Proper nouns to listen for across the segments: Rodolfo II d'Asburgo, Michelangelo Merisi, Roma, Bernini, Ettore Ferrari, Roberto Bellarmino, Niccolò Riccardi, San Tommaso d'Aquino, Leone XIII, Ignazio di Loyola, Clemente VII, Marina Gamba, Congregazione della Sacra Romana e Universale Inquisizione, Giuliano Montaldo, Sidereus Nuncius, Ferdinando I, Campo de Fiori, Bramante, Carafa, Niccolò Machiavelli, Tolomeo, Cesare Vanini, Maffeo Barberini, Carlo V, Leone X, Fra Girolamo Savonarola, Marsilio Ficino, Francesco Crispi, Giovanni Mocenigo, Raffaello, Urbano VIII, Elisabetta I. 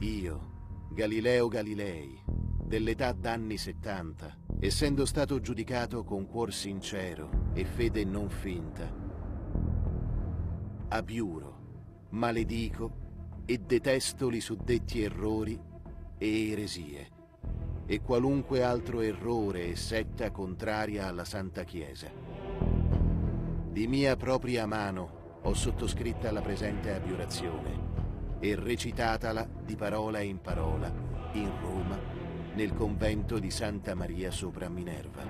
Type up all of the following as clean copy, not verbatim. Io, Galileo Galilei, dell'età d'anni 70, essendo stato giudicato con cuor sincero e fede non finta, abiuro, maledico e detesto li suddetti errori e eresie e qualunque altro errore e setta contraria alla Santa Chiesa. Di mia propria mano ho sottoscritta la presente abiurazione e recitatala di parola in parola in Roma nel convento di Santa Maria sopra Minerva.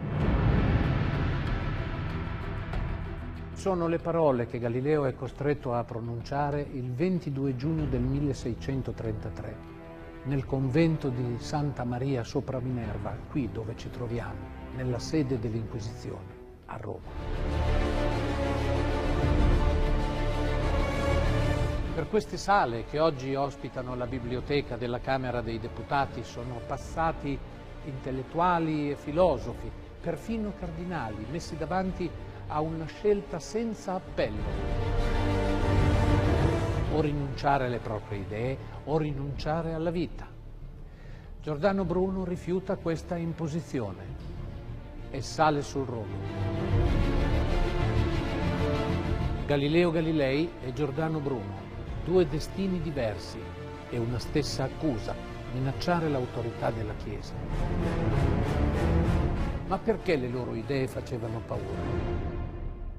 Sono le parole che Galileo è costretto a pronunciare il 22 giugno del 1633 nel convento di Santa Maria sopra Minerva, qui dove ci troviamo, nella sede dell'Inquisizione a Roma. Per queste sale che oggi ospitano la biblioteca della Camera dei Deputati sono passati intellettuali e filosofi, perfino cardinali, messi davanti a una scelta senza appello: o rinunciare alle proprie idee o rinunciare alla vita. Giordano Bruno rifiuta questa imposizione e sale sul rogo. Galileo Galilei e Giordano Bruno, due destini diversi e una stessa accusa: minacciare l'autorità della Chiesa. Ma perché le loro idee facevano paura?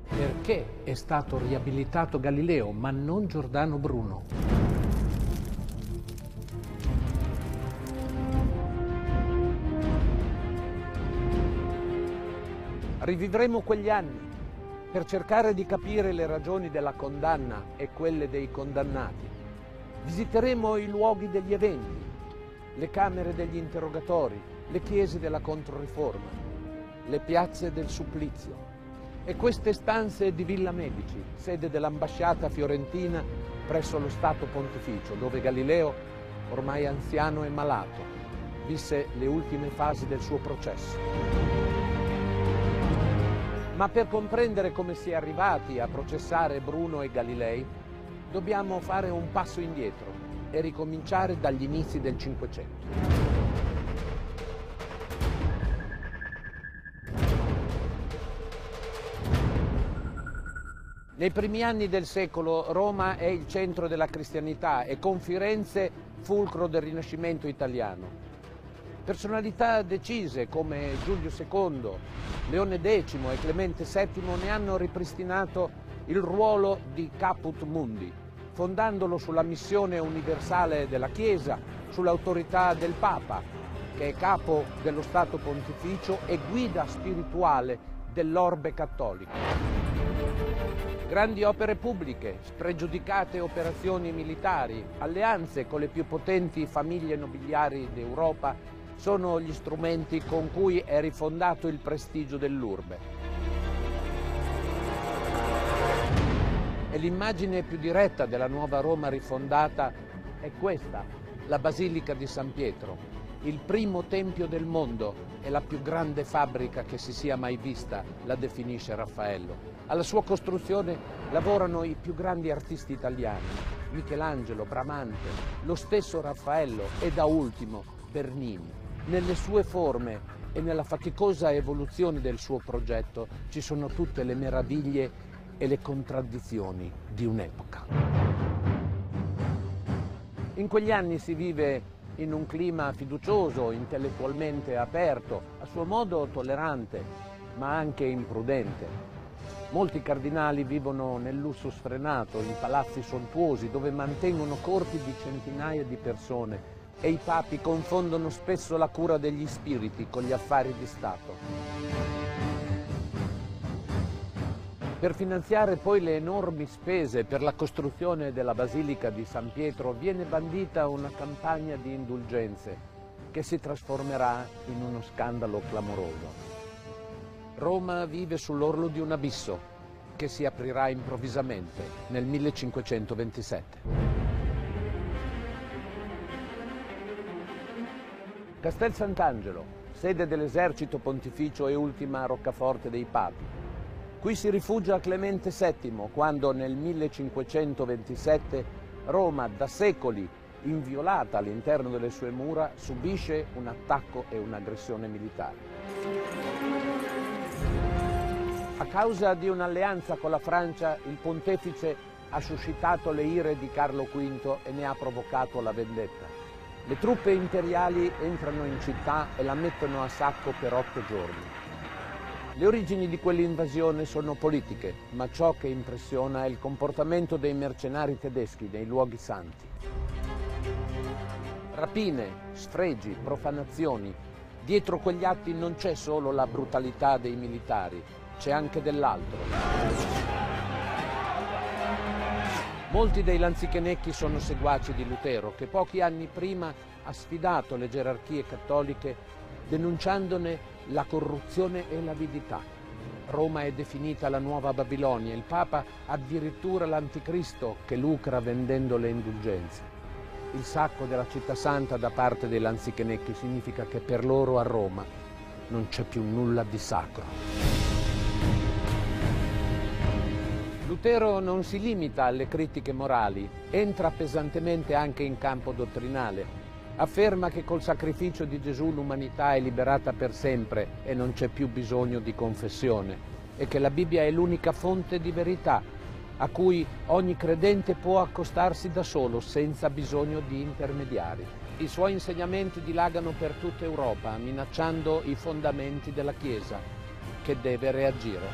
Perché è stato riabilitato Galileo, ma non Giordano Bruno? Rivivremo quegli anni per cercare di capire le ragioni della condanna e quelle dei condannati. Visiteremo i luoghi degli eventi, le camere degli interrogatori, le chiese della Controriforma, le piazze del supplizio. E queste stanze di Villa Medici, sede dell'ambasciata fiorentina presso lo Stato Pontificio, dove Galileo, ormai anziano e malato, visse le ultime fasi del suo processo. Ma per comprendere come si è arrivati a processare Bruno e Galilei, dobbiamo fare un passo indietro e ricominciare dagli inizi del Cinquecento. Nei primi anni del secolo Roma è il centro della cristianità e con Firenze fulcro del Rinascimento italiano. Personalità decise come Giulio II, Leone X e Clemente VII ne hanno ripristinato il ruolo di caput mundi, fondandolo sulla missione universale della Chiesa, sull'autorità del Papa, che è capo dello Stato Pontificio e guida spirituale dell'orbe cattolica. Grandi opere pubbliche, spregiudicate operazioni militari, alleanze con le più potenti famiglie nobiliari d'Europa sono gli strumenti con cui è rifondato il prestigio dell'urbe. E l'immagine più diretta della nuova Roma rifondata è questa, la Basilica di San Pietro, il primo tempio del mondo e la più grande fabbrica che si sia mai vista, la definisce Raffaello. Alla sua costruzione lavorano i più grandi artisti italiani, Michelangelo, Bramante, lo stesso Raffaello e da ultimo Bernini. Nelle sue forme e nella faticosa evoluzione del suo progetto ci sono tutte le meraviglie e le contraddizioni di un'epoca. In quegli anni si vive in un clima fiducioso, intellettualmente aperto, a suo modo tollerante, ma anche imprudente. Molti cardinali vivono nel lusso sfrenato, in palazzi sontuosi, dove mantengono corti di centinaia di persone e i papi confondono spesso la cura degli spiriti con gli affari di Stato. Per finanziare poi le enormi spese per la costruzione della Basilica di San Pietro viene bandita una campagna di indulgenze che si trasformerà in uno scandalo clamoroso. Roma vive sull'orlo di un abisso che si aprirà improvvisamente nel 1527. Castel Sant'Angelo, sede dell'esercito pontificio e ultima roccaforte dei papi. Qui si rifugia Clemente VII quando nel 1527 Roma, da secoli inviolata all'interno delle sue mura, subisce un attacco e un'aggressione militare. A causa di un'alleanza con la Francia, il pontefice ha suscitato le ire di Carlo V e ne ha provocato la vendetta. Le truppe imperiali entrano in città e la mettono a sacco per 8 giorni. Le origini di quell'invasione sono politiche, ma ciò che impressiona è il comportamento dei mercenari tedeschi nei luoghi santi. Rapine, sfregi, profanazioni. Dietro quegli atti non c'è solo la brutalità dei militari, c'è anche dell'altro. Molti dei lanzichenecchi sono seguaci di Lutero, che pochi anni prima ha sfidato le gerarchie cattoliche, denunciandone la corruzione e l'avidità. Roma è definita la nuova Babilonia, il Papa addirittura l'anticristo che lucra vendendo le indulgenze. Il sacco della città santa da parte dei lanzichenecchi significa che per loro a Roma non c'è più nulla di sacro. Lutero non si limita alle critiche morali, entra pesantemente anche in campo dottrinale. Afferma che col sacrificio di Gesù l'umanità è liberata per sempre e non c'è più bisogno di confessione, e che la Bibbia è l'unica fonte di verità a cui ogni credente può accostarsi da solo senza bisogno di intermediari. I suoi insegnamenti dilagano per tutta Europa, minacciando i fondamenti della Chiesa, che deve reagire.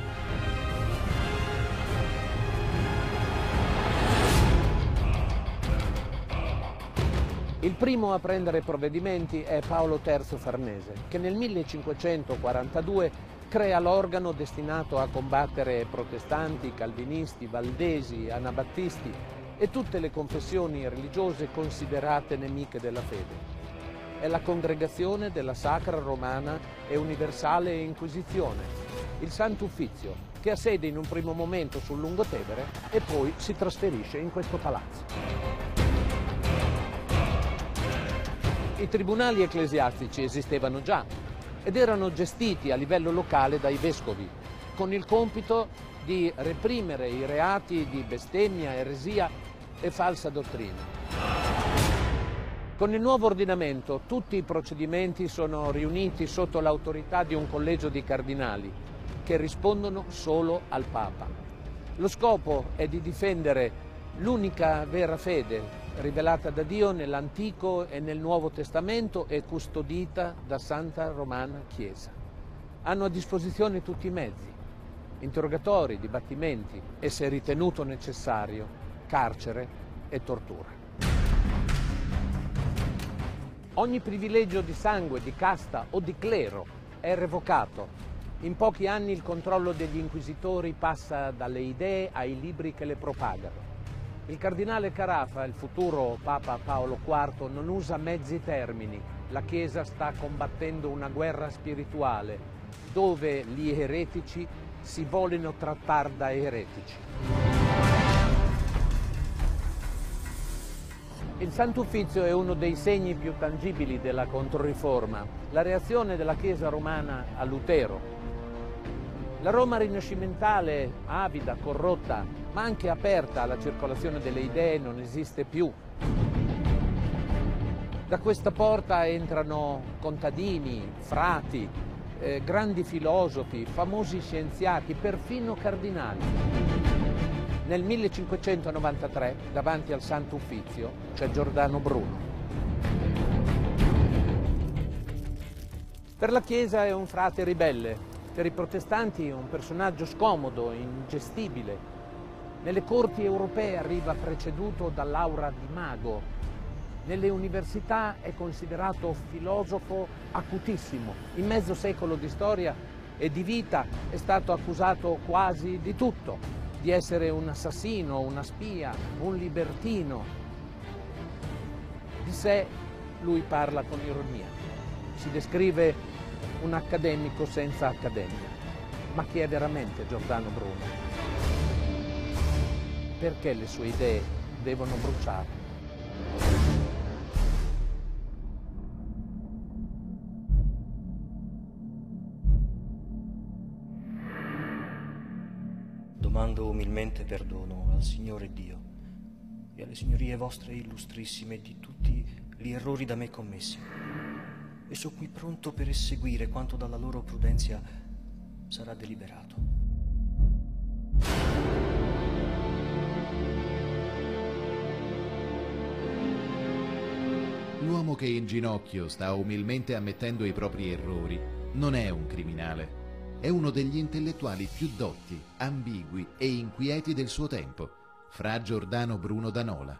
Il primo a prendere provvedimenti è Paolo III Farnese, che nel 1542 crea l'organo destinato a combattere protestanti, calvinisti, valdesi, anabattisti e tutte le confessioni religiose considerate nemiche della fede. È la Congregazione della Sacra Romana e Universale Inquisizione, il Sant'Uffizio, che ha sede in un primo momento sul Lungotevere e poi si trasferisce in questo palazzo. I tribunali ecclesiastici esistevano già ed erano gestiti a livello locale dai vescovi, con il compito di reprimere i reati di bestemmia, eresia e falsa dottrina. Con il nuovo ordinamento tutti i procedimenti sono riuniti sotto l'autorità di un collegio di cardinali che rispondono solo al Papa. Lo scopo è di difendere l'unica vera fede rivelata da Dio nell'Antico e nel Nuovo Testamento e custodita da Santa Romana Chiesa. Hanno a disposizione tutti i mezzi, interrogatori, dibattimenti e, se ritenuto necessario, carcere e tortura. Ogni privilegio di sangue, di casta o di clero è revocato. In pochi anni il controllo degli inquisitori passa dalle idee ai libri che le propagano. Il cardinale Carafa, il futuro Papa Paolo IV, non usa mezzi termini. La Chiesa sta combattendo una guerra spirituale, dove gli eretici si vogliono trattare da eretici. Il Sant'Uffizio è uno dei segni più tangibili della Controriforma, la reazione della Chiesa romana a Lutero. La Roma rinascimentale, avida, corrotta, ma anche aperta alla circolazione delle idee, non esiste più. Da questa porta entrano contadini, frati, grandi filosofi, famosi scienziati, perfino cardinali. Nel 1593, davanti al Sant'Uffizio, c'è Giordano Bruno. Per la Chiesa è un frate ribelle. Per i protestanti è un personaggio scomodo, ingestibile. Nelle corti europee arriva preceduto dall'aura di mago. Nelle università è considerato filosofo acutissimo. In mezzo secolo di storia e di vita è stato accusato quasi di tutto, di essere un assassino, una spia, un libertino. Di sé lui parla con ironia. Si descrive un accademico senza accademia. Ma chi è veramente Giordano Bruno? Perché le sue idee devono bruciare? Domando umilmente perdono al Signore Dio e alle signorie vostre illustrissime di tutti gli errori da me commessi, e so qui pronto per esseguire quanto dalla loro prudenza sarà deliberato. L'uomo che in ginocchio sta umilmente ammettendo i propri errori non è un criminale. È uno degli intellettuali più dotti, ambigui e inquieti del suo tempo, fra Giordano Bruno da Nola.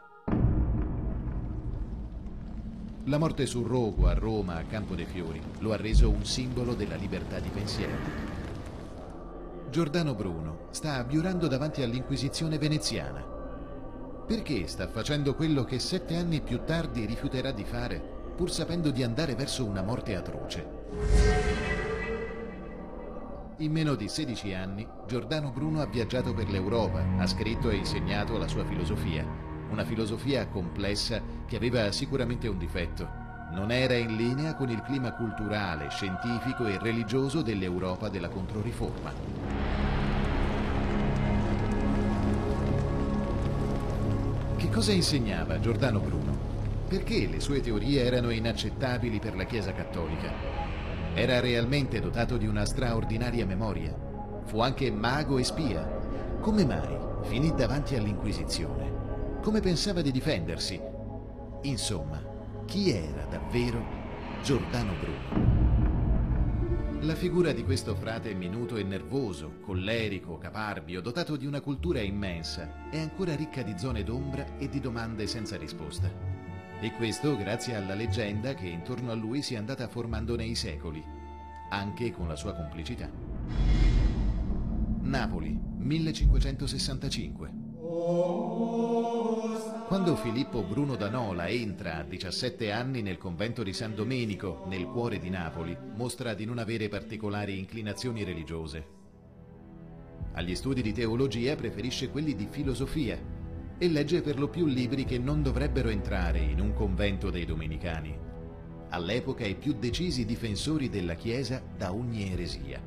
La morte sul rogo a Roma, a Campo dei Fiori, lo ha reso un simbolo della libertà di pensiero. Giordano Bruno sta abiurando davanti all'Inquisizione veneziana. Perché sta facendo quello che 7 anni più tardi rifiuterà di fare, pur sapendo di andare verso una morte atroce? In meno di 16 anni, Giordano Bruno ha viaggiato per l'Europa, ha scritto e insegnato la sua filosofia. Una filosofia complessa che aveva sicuramente un difetto. Non era in linea con il clima culturale, scientifico e religioso dell'Europa della Controriforma. Che cosa insegnava Giordano Bruno? Perché le sue teorie erano inaccettabili per la Chiesa Cattolica? Era realmente dotato di una straordinaria memoria. Fu anche mago e spia. Come mai finì davanti all'Inquisizione? Come pensava di difendersi? Insomma, chi era davvero Giordano Bruno? La figura di questo frate minuto e nervoso, collerico, caparbio, dotato di una cultura immensa, è ancora ricca di zone d'ombra e di domande senza risposta. E questo grazie alla leggenda che intorno a lui si è andata formando nei secoli, anche con la sua complicità. Napoli, 1565. Quando Filippo Bruno da Nola entra a 17 anni nel convento di San Domenico, nel cuore di Napoli, mostra di non avere particolari inclinazioni religiose. Agli studi di teologia preferisce quelli di filosofia, e legge per lo più libri che non dovrebbero entrare in un convento dei Domenicani, all'epoca i più decisi difensori della Chiesa da ogni eresia.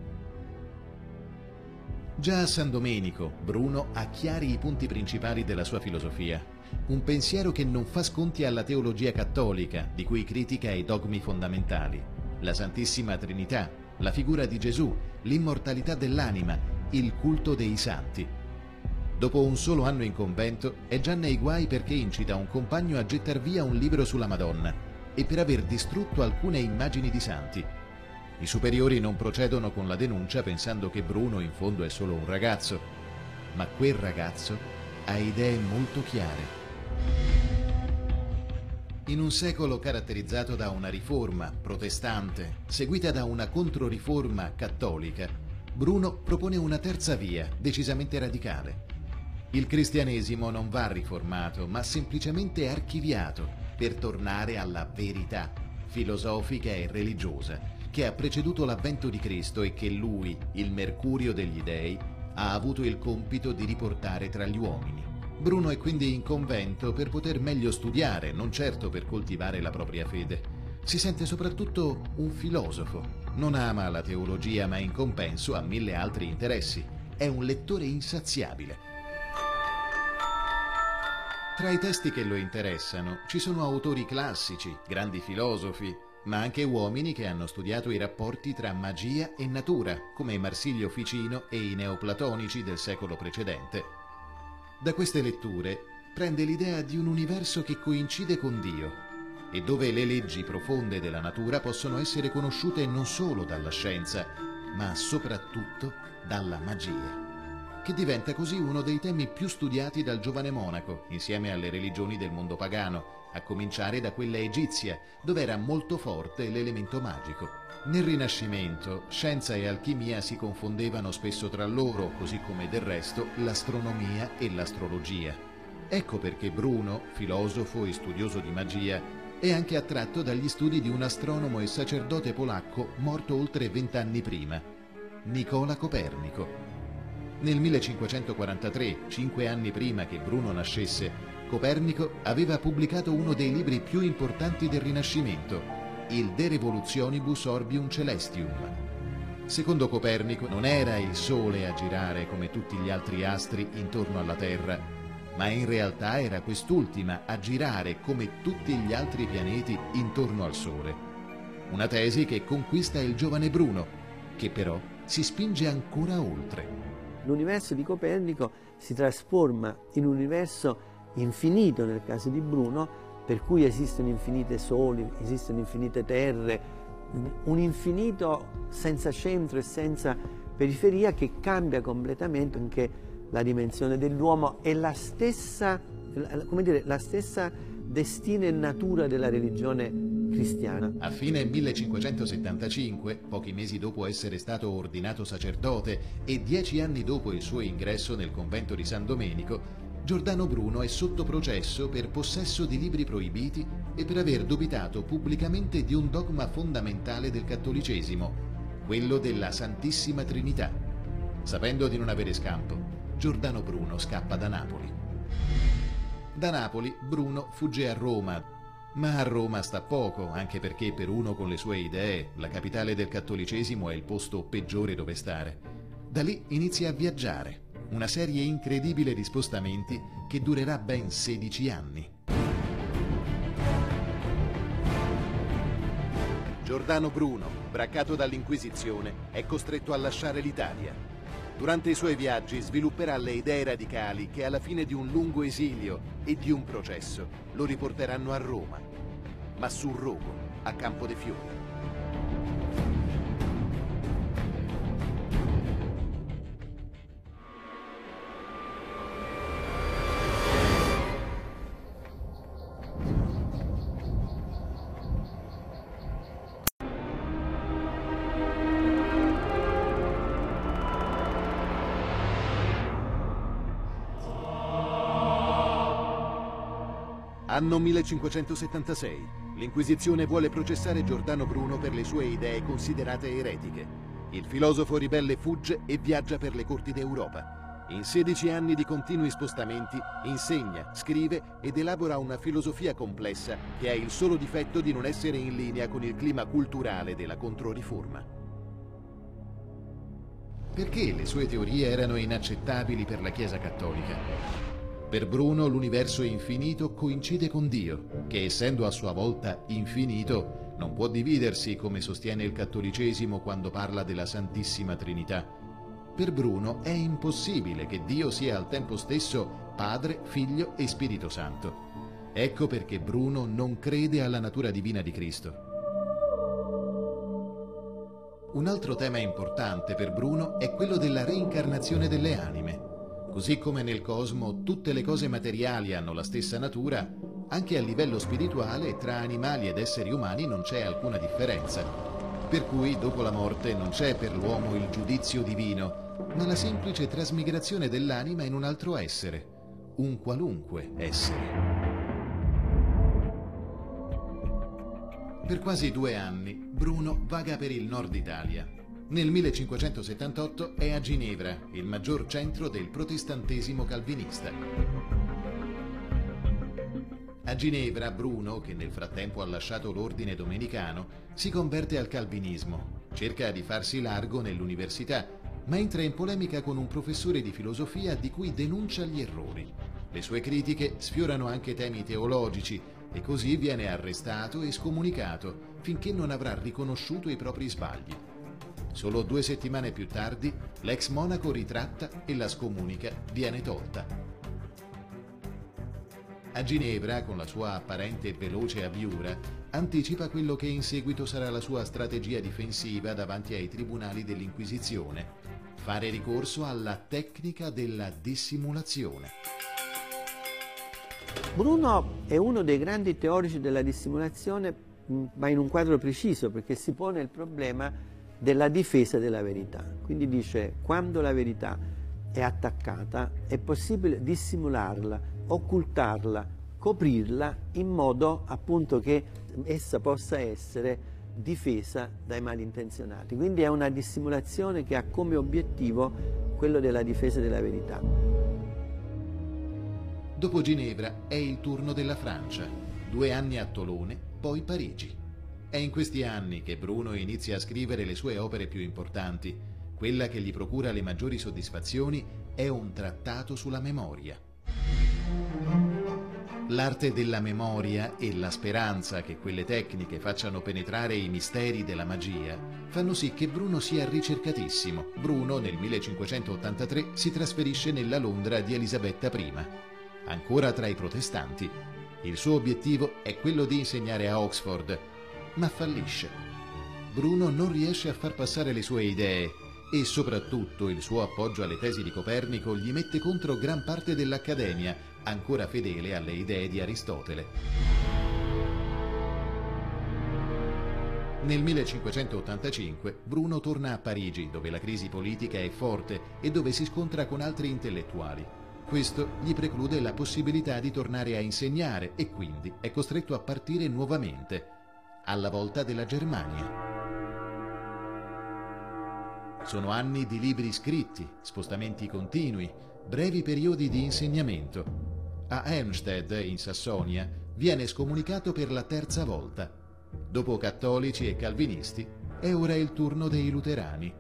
Già a San Domenico, Bruno ha chiari i punti principali della sua filosofia, un pensiero che non fa sconti alla teologia cattolica, di cui critica i dogmi fondamentali, la Santissima Trinità, la figura di Gesù, l'immortalità dell'anima, il culto dei santi. Dopo un solo anno in convento, è già nei guai perché incita un compagno a gettar via un libro sulla Madonna e per aver distrutto alcune immagini di santi. I superiori non procedono con la denuncia pensando che Bruno in fondo è solo un ragazzo, ma quel ragazzo ha idee molto chiare. In un secolo caratterizzato da una riforma protestante, seguita da una controriforma cattolica, Bruno propone una terza via, decisamente radicale. Il cristianesimo non va riformato, ma semplicemente archiviato per tornare alla verità filosofica e religiosa che ha preceduto l'avvento di Cristo e che lui, il mercurio degli dei, ha avuto il compito di riportare tra gli uomini. Bruno è quindi in convento per poter meglio studiare, non certo per coltivare la propria fede. Si sente soprattutto un filosofo. Non ama la teologia, ma in compenso ha 1000 altri interessi. È un lettore insaziabile. Tra i testi che lo interessano ci sono autori classici, grandi filosofi, ma anche uomini che hanno studiato i rapporti tra magia e natura, come Marsilio Ficino e i neoplatonici del secolo precedente. Da queste letture prende l'idea di un universo che coincide con Dio e dove le leggi profonde della natura possono essere conosciute non solo dalla scienza, ma soprattutto dalla magia, che diventa così uno dei temi più studiati dal giovane monaco, insieme alle religioni del mondo pagano, a cominciare da quella egizia, dove era molto forte l'elemento magico. Nel Rinascimento, scienza e alchimia si confondevano spesso tra loro, così come del resto l'astronomia e l'astrologia. Ecco perché Bruno, filosofo e studioso di magia, è anche attratto dagli studi di un astronomo e sacerdote polacco morto oltre 20 anni prima, Nicola Copernico. Nel 1543, 5 anni prima che Bruno nascesse, Copernico aveva pubblicato uno dei libri più importanti del Rinascimento, il De Revolutionibus Orbium Celestium. Secondo Copernico non era il Sole a girare come tutti gli altri astri intorno alla Terra, ma in realtà era quest'ultima a girare come tutti gli altri pianeti intorno al Sole. Una tesi che conquista il giovane Bruno, che però si spinge ancora oltre. L'universo di Copernico si trasforma in un universo infinito nel caso di Bruno, per cui esistono infinite soli, esistono infinite terre, un infinito senza centro e senza periferia che cambia completamente anche la dimensione dell'uomo e la stessa, come dire, la stessa destino e natura della religione cristiana. A fine 1575, pochi mesi dopo essere stato ordinato sacerdote e 10 anni dopo il suo ingresso nel convento di San Domenico, Giordano Bruno è sotto processo per possesso di libri proibiti e per aver dubitato pubblicamente di un dogma fondamentale del cattolicesimo, quello della Santissima Trinità. Sapendo di non avere scampo, Giordano Bruno scappa da Napoli. Da Napoli Bruno fugge a Roma, ma a Roma sta poco, anche perché per uno con le sue idee la capitale del cattolicesimo è il posto peggiore dove stare. Da lì inizia a viaggiare. Una serie incredibile di spostamenti che durerà ben 16 anni. Giordano Bruno, braccato dall'Inquisizione, è costretto a lasciare l'Italia. Durante i suoi viaggi svilupperà le idee radicali che alla fine di un lungo esilio e di un processo lo riporteranno a Roma, ma sul rogo, a Campo dei Fiori. Anno 1576, l'Inquisizione vuole processare Giordano Bruno per le sue idee considerate eretiche. Il filosofo ribelle fugge e viaggia per le corti d'Europa. In 16 anni di continui spostamenti insegna, scrive ed elabora una filosofia complessa che ha il solo difetto di non essere in linea con il clima culturale della Controriforma. Perché le sue teorie erano inaccettabili per la Chiesa Cattolica? Per Bruno l'universo infinito coincide con Dio, che essendo a sua volta infinito non può dividersi come sostiene il cattolicesimo quando parla della Santissima Trinità. Per Bruno è impossibile che Dio sia al tempo stesso Padre, Figlio e Spirito Santo. Ecco perché Bruno non crede alla natura divina di Cristo. Un altro tema importante per Bruno è quello della reincarnazione delle anime. Così come nel cosmo tutte le cose materiali hanno la stessa natura, anche a livello spirituale tra animali ed esseri umani non c'è alcuna differenza. Per cui dopo la morte non c'è per l'uomo il giudizio divino, ma la semplice trasmigrazione dell'anima in un altro essere, un qualunque essere. Per quasi 2 anni Bruno vaga per il nord Italia. Nel 1578 è a Ginevra, il maggior centro del protestantesimo calvinista. A Ginevra Bruno, che nel frattempo ha lasciato l'ordine domenicano, si converte al calvinismo, cerca di farsi largo nell'università, ma entra in polemica con un professore di filosofia di cui denuncia gli errori. Le sue critiche sfiorano anche temi teologici e così viene arrestato e scomunicato finché non avrà riconosciuto i propri sbagli. Solo 2 settimane più tardi, l'ex monaco ritratta e la scomunica viene tolta. A Ginevra, con la sua apparente e veloce abiura, anticipa quello che in seguito sarà la sua strategia difensiva davanti ai tribunali dell'Inquisizione: fare ricorso alla tecnica della dissimulazione. Bruno è uno dei grandi teorici della dissimulazione, ma in un quadro preciso, perché si pone il problema della difesa della verità. Quindi dice: quando la verità è attaccata è possibile dissimularla, occultarla, coprirla in modo appunto che essa possa essere difesa dai malintenzionati. Quindi è una dissimulazione che ha come obiettivo quello della difesa della verità. Dopo Ginevra è il turno della Francia, 2 anni a Tolone, poi Parigi. È in questi anni che Bruno inizia a scrivere le sue opere più importanti. Quella che gli procura le maggiori soddisfazioni è un trattato sulla memoria. l'arte della memoria e la speranza che quelle tecniche facciano penetrare i misteri della magia fanno sì che Bruno sia ricercatissimo. Bruno nel 1583 si trasferisce nella Londra di Elisabetta I, ancora tra i protestanti. Il suo obiettivo è quello di insegnare a Oxford, ma fallisce. Bruno non riesce a far passare le sue idee e soprattutto il suo appoggio alle tesi di Copernico gli mette contro gran parte dell'Accademia, ancora fedele alle idee di Aristotele. Nel 1585 Bruno torna a Parigi, dove la crisi politica è forte e dove si scontra con altri intellettuali. Questo gli preclude la possibilità di tornare a insegnare e quindi è costretto a partire nuovamente, alla volta della Germania. Sono anni di libri scritti, spostamenti continui, brevi periodi di insegnamento. A Helmstedt, in Sassonia, viene scomunicato per la terza volta. Dopo cattolici e calvinisti, è ora il turno dei luterani.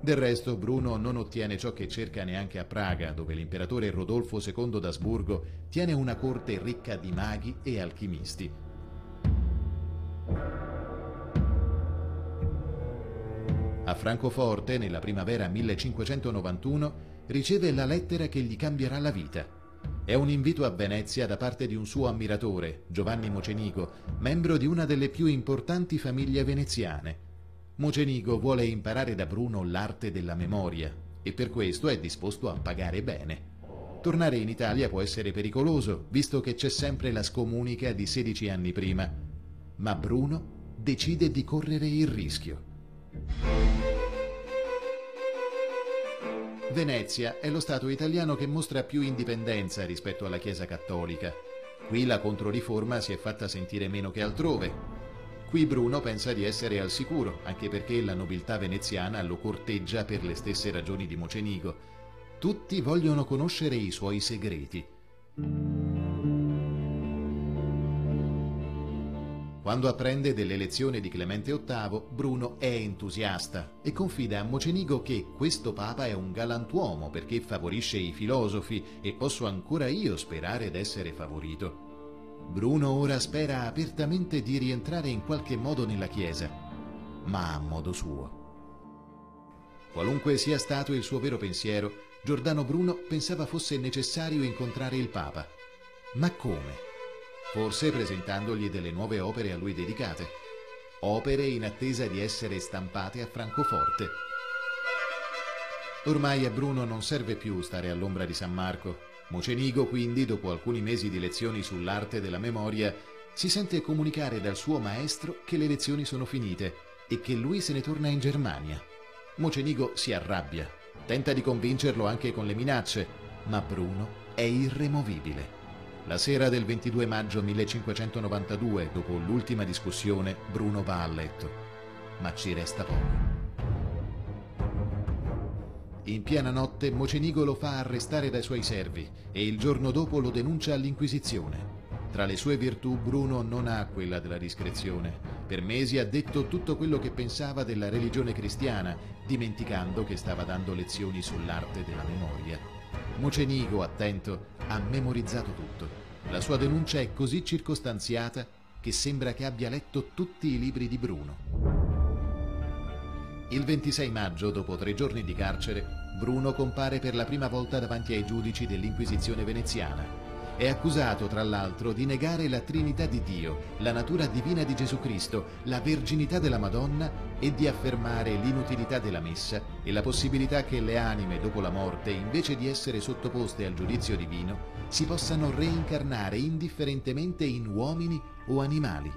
Del resto Bruno non ottiene ciò che cerca neanche a Praga, dove l'imperatore Rodolfo II d'Asburgo tiene una corte ricca di maghi e alchimisti. A Francoforte, nella primavera 1591, riceve la lettera che gli cambierà la vita. È un invito a Venezia da parte di un suo ammiratore, Giovanni Mocenigo, membro di una delle più importanti famiglie veneziane. Mocenigo vuole imparare da Bruno l'arte della memoria e per questo è disposto a pagare bene. Tornare in Italia può essere pericoloso, visto che c'è sempre la scomunica di 16 anni prima, ma Bruno decide di correre il rischio. Venezia è lo Stato italiano che mostra più indipendenza rispetto alla Chiesa cattolica. Qui la Controriforma si è fatta sentire meno che altrove. Qui Bruno pensa di essere al sicuro, anche perché la nobiltà veneziana lo corteggia per le stesse ragioni di Mocenigo. Tutti vogliono conoscere i suoi segreti. Quando apprende dell'elezione di Clemente VIII, Bruno è entusiasta e confida a Mocenigo che questo papa è un galantuomo perché favorisce i filosofi e posso ancora io sperare d'essere favorito. Bruno ora spera apertamente di rientrare in qualche modo nella Chiesa, ma a modo suo. Qualunque sia stato il suo vero pensiero, Giordano Bruno pensava fosse necessario incontrare il papa. Ma come? Forse presentandogli delle nuove opere a lui dedicate, opere in attesa di essere stampate a Francoforte. Ormai a Bruno non serve più stare all'ombra di San Marco. Mocenigo quindi, dopo alcuni mesi di lezioni sull'arte della memoria, si sente comunicare dal suo maestro che le lezioni sono finite e che lui se ne torna in Germania. Mocenigo si arrabbia, tenta di convincerlo anche con le minacce, ma Bruno è irremovibile. La sera del 22 maggio 1592, dopo l'ultima discussione, Bruno va a letto, ma ci resta poco. In piena notte Mocenigo lo fa arrestare dai suoi servi e il giorno dopo lo denuncia all'Inquisizione. Tra le sue virtù Bruno non ha quella della discrezione. Per mesi ha detto tutto quello che pensava della religione cristiana, dimenticando che stava dando lezioni sull'arte della memoria. Mocenigo, attento, ha memorizzato tutto. La sua denuncia è così circostanziata che sembra che abbia letto tutti i libri di Bruno. Il 26 maggio, dopo 3 giorni di carcere, Bruno compare per la prima volta davanti ai giudici dell'Inquisizione veneziana. È accusato, tra l'altro, di negare la Trinità di Dio, la natura divina di Gesù Cristo, la verginità della Madonna e di affermare l'inutilità della Messa e la possibilità che le anime dopo la morte, invece di essere sottoposte al giudizio divino, si possano reincarnare indifferentemente in uomini o animali.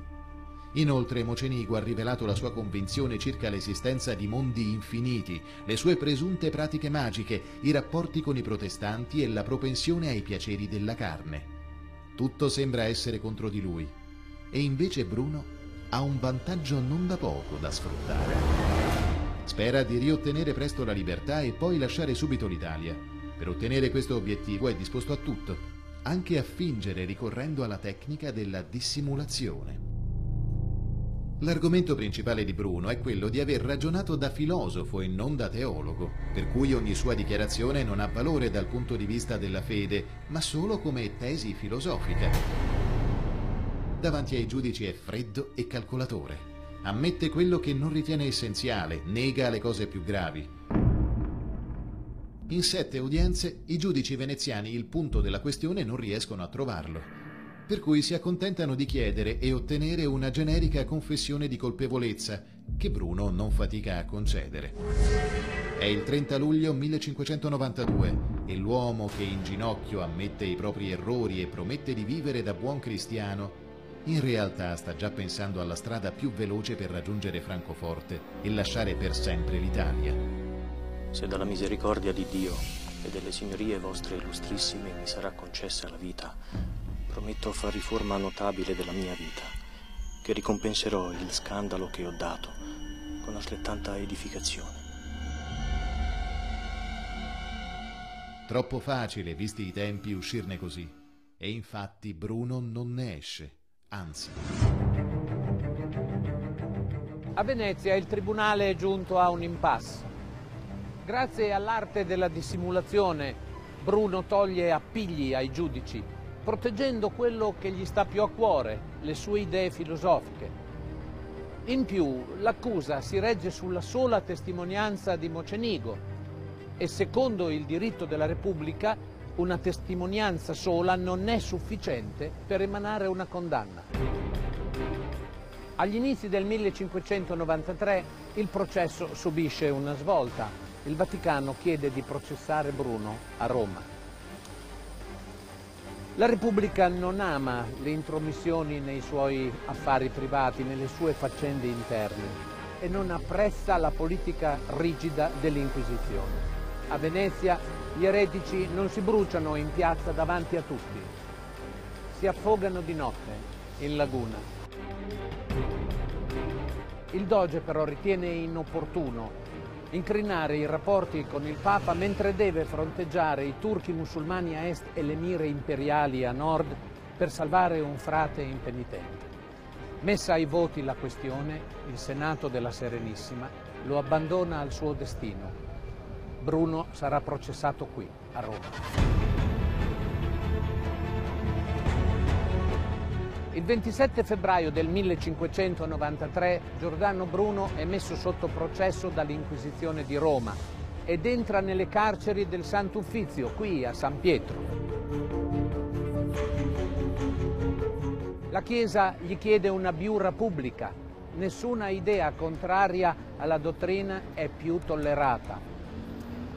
Inoltre Mocenigo ha rivelato la sua convinzione circa l'esistenza di mondi infiniti, le sue presunte pratiche magiche, i rapporti con i protestanti e la propensione ai piaceri della carne. Tutto sembra essere contro di lui e invece Bruno ha un vantaggio non da poco da sfruttare. Spera di riottenere presto la libertà e poi lasciare subito l'Italia. Per ottenere questo obiettivo è disposto a tutto, anche a fingere ricorrendo alla tecnica della dissimulazione. L'argomento principale di Bruno è quello di aver ragionato da filosofo e non da teologo, per cui ogni sua dichiarazione non ha valore dal punto di vista della fede, ma solo come tesi filosofica. Davanti ai giudici è freddo e calcolatore, ammette quello che non ritiene essenziale, nega le cose più gravi. In 7 udienze i giudici veneziani il punto della questione non riescono a trovarlo, per cui si accontentano di chiedere e ottenere una generica confessione di colpevolezza, che Bruno non fatica a concedere. È il 30 luglio 1592 e l'uomo che in ginocchio ammette i propri errori e promette di vivere da buon cristiano, in realtà sta già pensando alla strada più veloce per raggiungere Francoforte e lasciare per sempre l'Italia. Se dalla misericordia di Dio e delle signorie vostre illustrissime mi sarà concessa la vita, prometto a far riforma notabile della mia vita, che ricompenserò il scandalo che ho dato con altrettanta edificazione. Troppo facile, visti i tempi, uscirne così. E infatti Bruno non ne esce, anzi. A Venezia il tribunale è giunto a un impasse. Grazie all'arte della dissimulazione, Bruno toglie appigli ai giudici, proteggendo quello che gli sta più a cuore, le sue idee filosofiche. In più, l'accusa si regge sulla sola testimonianza di Mocenigo e, secondo il diritto della Repubblica, una testimonianza sola non è sufficiente per emanare una condanna. Agli inizi del 1593 il processo subisce una svolta. Il Vaticano chiede di processare Bruno a Roma. La Repubblica non ama le intromissioni nei suoi affari privati, nelle sue faccende interne, e non apprezza la politica rigida dell'Inquisizione. A Venezia gli eretici non si bruciano in piazza davanti a tutti, si affogano di notte in laguna. Il Doge però ritiene inopportuno incrinare i rapporti con il Papa mentre deve fronteggiare i turchi musulmani a est e le mire imperiali a nord per salvare un frate impenitente. Messa ai voti la questione, il Senato della Serenissima lo abbandona al suo destino. Bruno sarà processato qui, a Roma. Il 27 febbraio del 1593 Giordano Bruno è messo sotto processo dall'Inquisizione di Roma ed entra nelle carceri del Sant'Uffizio, qui a San Pietro. La Chiesa gli chiede una biura pubblica. Nessuna idea contraria alla dottrina è più tollerata.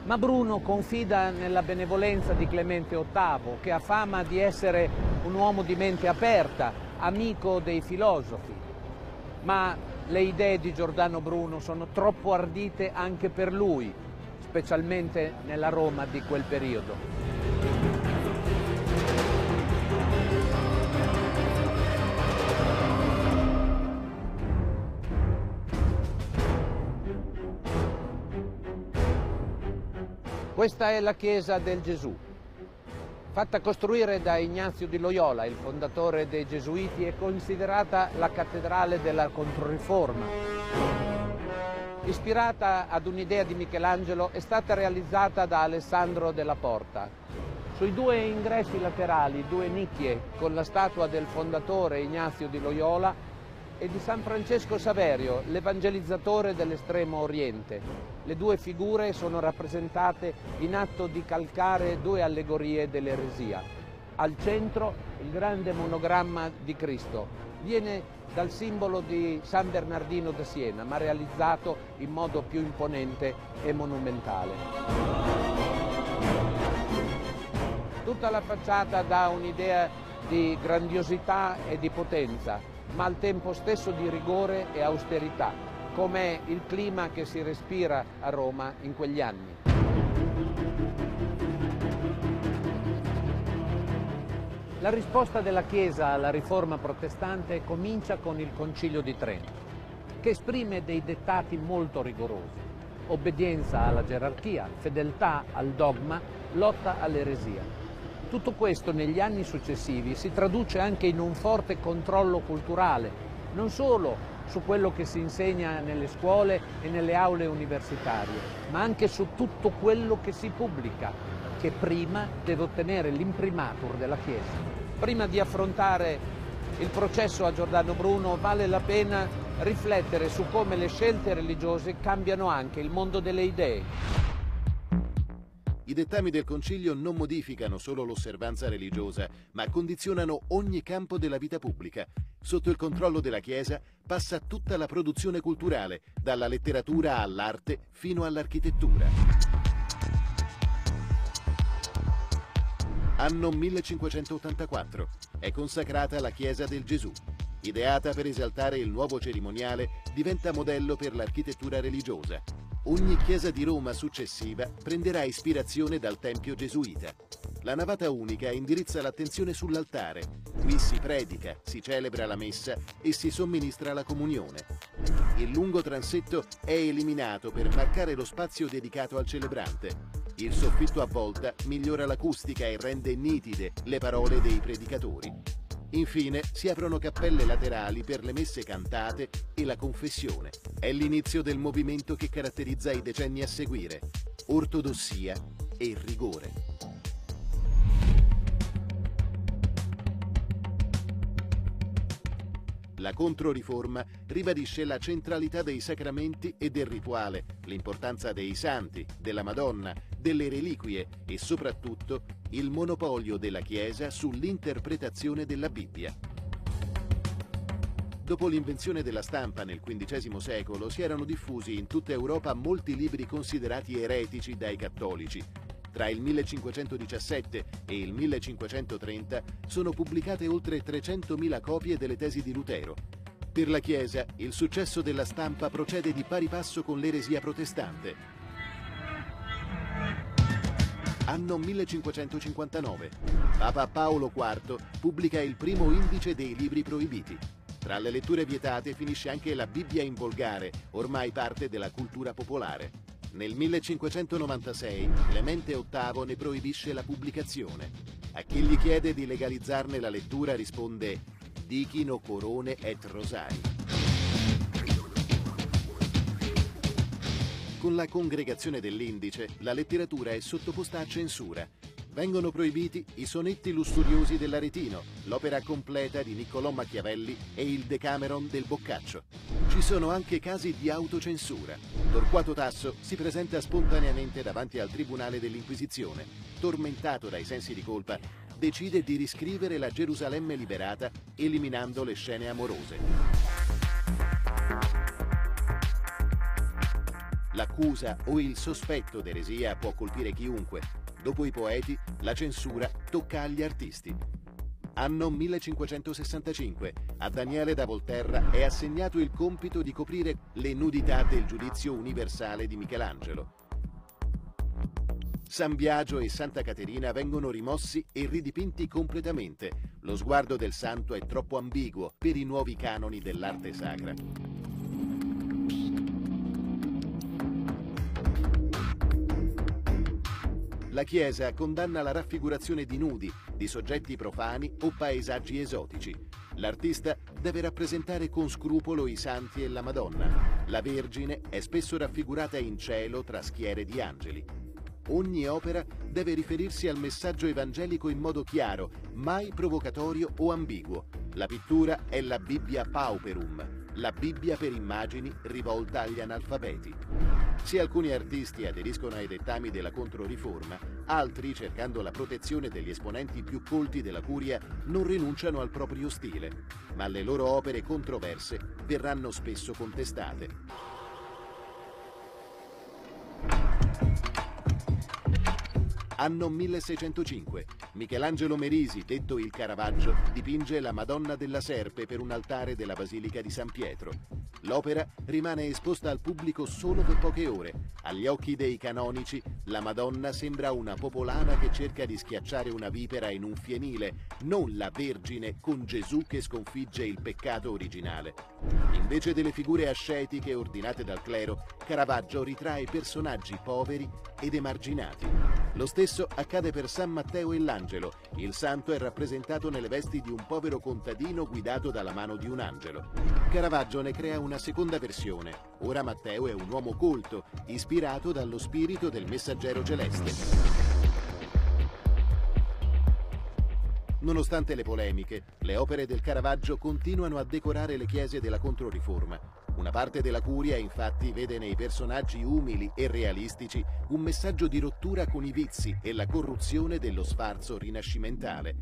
Ma Bruno confida nella benevolenza di Clemente VIII, che ha fama di essere un uomo di mente aperta, amico dei filosofi, ma le idee di Giordano Bruno sono troppo ardite anche per lui, specialmente nella Roma di quel periodo. Questa è la Chiesa del Gesù, fatta costruire da Ignazio di Loyola, il fondatore dei Gesuiti, e considerata la cattedrale della Controriforma. Ispirata ad un'idea di Michelangelo, è stata realizzata da Alessandro della Porta. Sui due ingressi laterali, due nicchie con la statua del fondatore Ignazio di Loyola e di San Francesco Saverio, l'evangelizzatore dell'Estremo Oriente. Le due figure sono rappresentate in atto di calcare due allegorie dell'eresia. Al centro il grande monogramma di Cristo. Viene dal simbolo di San Bernardino da Siena, ma realizzato in modo più imponente e monumentale. Tutta la facciata dà un'idea di grandiosità e di potenza, ma al tempo stesso di rigore e austerità, com'è il clima che si respira a Roma in quegli anni. La risposta della Chiesa alla riforma protestante comincia con il Concilio di Trento, che esprime dei dettati molto rigorosi: obbedienza alla gerarchia, fedeltà al dogma, lotta all'eresia. Tutto questo negli anni successivi si traduce anche in un forte controllo culturale, non solo su quello che si insegna nelle scuole e nelle aule universitarie, ma anche su tutto quello che si pubblica, che prima deve ottenere l'imprimatur della Chiesa. Prima di affrontare il processo a Giordano Bruno vale la pena riflettere su come le scelte religiose cambiano anche il mondo delle idee. I dettami del Concilio non modificano solo l'osservanza religiosa, ma condizionano ogni campo della vita pubblica. Sotto il controllo della Chiesa passa tutta la produzione culturale, dalla letteratura all'arte fino all'architettura. Anno 1584. È consacrata la Chiesa del Gesù. Ideata per esaltare il nuovo cerimoniale, diventa modello per l'architettura religiosa. Ogni chiesa di Roma successiva prenderà ispirazione dal tempio gesuita. La navata unica indirizza l'attenzione sull'altare. Qui si predica, si celebra la messa e si somministra la comunione. Il lungo transetto è eliminato per marcare lo spazio dedicato al celebrante. Il soffitto a volta migliora l'acustica e rende nitide le parole dei predicatori. Infine si aprono cappelle laterali per le messe cantate e la confessione. È l'inizio del movimento che caratterizza i decenni a seguire: ortodossia e rigore. La Controriforma ribadisce la centralità dei sacramenti e del rituale, l'importanza dei santi, della Madonna, delle reliquie e soprattutto il monopolio della Chiesa sull'interpretazione della Bibbia. Dopo l'invenzione della stampa nel XV secolo si erano diffusi in tutta Europa molti libri considerati eretici dai cattolici. Tra il 1517 e il 1530 sono pubblicate oltre 300.000 copie delle tesi di Lutero. Per la Chiesa, il successo della stampa procede di pari passo con l'eresia protestante. Anno 1559. Papa Paolo IV pubblica il primo indice dei libri proibiti. Tra le letture vietate finisce anche la Bibbia in volgare, ormai parte della cultura popolare. Nel 1596 Clemente VIII ne proibisce la pubblicazione. A chi gli chiede di legalizzarne la lettura risponde: "Dicino corone et rosari". Con la Congregazione dell'Indice la letteratura è sottoposta a censura. Vengono proibiti i sonetti lussuriosi dell'Aretino, l'opera completa di Niccolò Machiavelli e il Decameron del Boccaccio. Ci sono anche casi di autocensura. Torquato Tasso si presenta spontaneamente davanti al Tribunale dell'Inquisizione. Tormentato dai sensi di colpa, decide di riscrivere la Gerusalemme liberata, eliminando le scene amorose. L'accusa o il sospetto d'eresia può colpire chiunque. Dopo i poeti, la censura tocca agli artisti. Anno 1565, a Daniele da Volterra è assegnato il compito di coprire le nudità del Giudizio universale di Michelangelo. San Biagio e Santa Caterina vengono rimossi e ridipinti completamente. Lo sguardo del santo è troppo ambiguo per i nuovi canoni dell'arte sacra. La Chiesa condanna la raffigurazione di nudi, di soggetti profani o paesaggi esotici. L'artista deve rappresentare con scrupolo i santi e la Madonna. La Vergine è spesso raffigurata in cielo tra schiere di angeli. Ogni opera deve riferirsi al messaggio evangelico in modo chiaro, mai provocatorio o ambiguo. La pittura è la Bibbia Pauperum, la Bibbia per immagini rivolta agli analfabeti. Se alcuni artisti aderiscono ai dettami della Controriforma, altri, cercando la protezione degli esponenti più colti della curia, non rinunciano al proprio stile, ma le loro opere controverse verranno spesso contestate. Anno 1605. Michelangelo Merisi, detto il Caravaggio, dipinge la Madonna della Serpe per un altare della Basilica di San Pietro. L'opera rimane esposta al pubblico solo per poche ore. Agli occhi dei canonici, la Madonna sembra una popolana che cerca di schiacciare una vipera in un fienile, non la Vergine con Gesù che sconfigge il peccato originale. Invece delle figure ascetiche ordinate dal clero, Caravaggio ritrae personaggi poveri ed emarginati. Lo stesso accade per San Matteo e l'Angelo. dell'angelo. Il santo è rappresentato nelle vesti di un povero contadino guidato dalla mano di un angelo. Caravaggio ne crea una seconda versione. Ora Matteo è un uomo colto, ispirato dallo spirito del messaggero celeste. Nonostante le polemiche, le opere del Caravaggio continuano a decorare le chiese della Controriforma. Una parte della curia, infatti, vede nei personaggi umili e realistici un messaggio di rottura con i vizi e la corruzione dello sfarzo rinascimentale.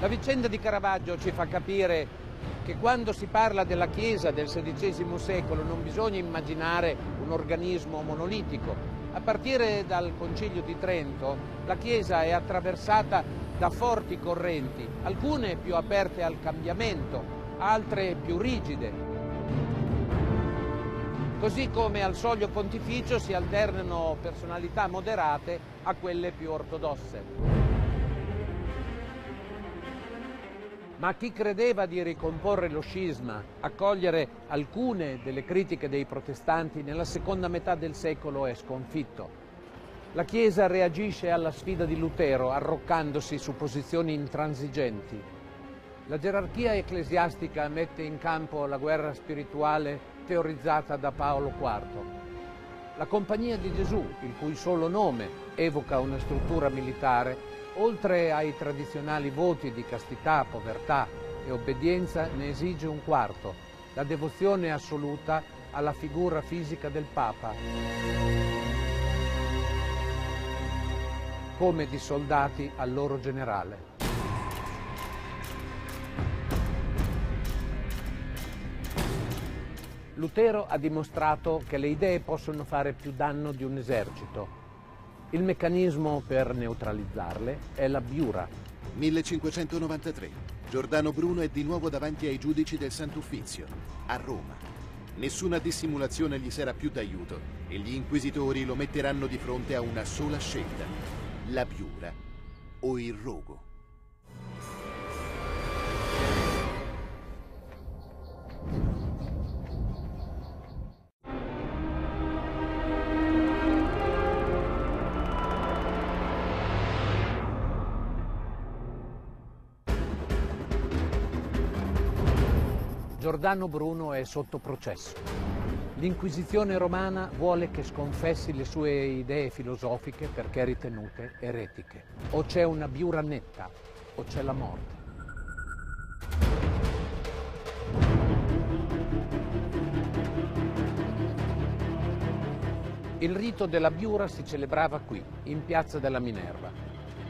La vicenda di Caravaggio ci fa capire che quando si parla della Chiesa del XVI secolo non bisogna immaginare un organismo monolitico. A partire dal Concilio di Trento, la Chiesa è attraversata da forti correnti, alcune più aperte al cambiamento, altre più rigide. Così come al soglio pontificio si alternano personalità moderate a quelle più ortodosse. Ma chi credeva di ricomporre lo scisma, accogliere alcune delle critiche dei protestanti nella seconda metà del secolo è sconfitto. La Chiesa reagisce alla sfida di Lutero, arroccandosi su posizioni intransigenti. La gerarchia ecclesiastica mette in campo la guerra spirituale teorizzata da Paolo IV. La Compagnia di Gesù, il cui solo nome evoca una struttura militare, oltre ai tradizionali voti di castità, povertà e obbedienza, ne esige un quarto, la devozione assoluta alla figura fisica del Papa. Come di soldati al loro generale. Lutero ha dimostrato che le idee possono fare più danno di un esercito. Il meccanismo per neutralizzarle è la biura. 1593. Giordano Bruno è di nuovo davanti ai giudici del Sant'Uffizio, a Roma. Nessuna dissimulazione gli sarà più d'aiuto e gli inquisitori lo metteranno di fronte a una sola scelta: la biura o il rogo. Giordano Bruno è sotto processo. L'Inquisizione romana vuole che sconfessi le sue idee filosofiche perché ritenute eretiche. O c'è una biura netta, o c'è la morte. Il rito della biura si celebrava qui, in piazza della Minerva.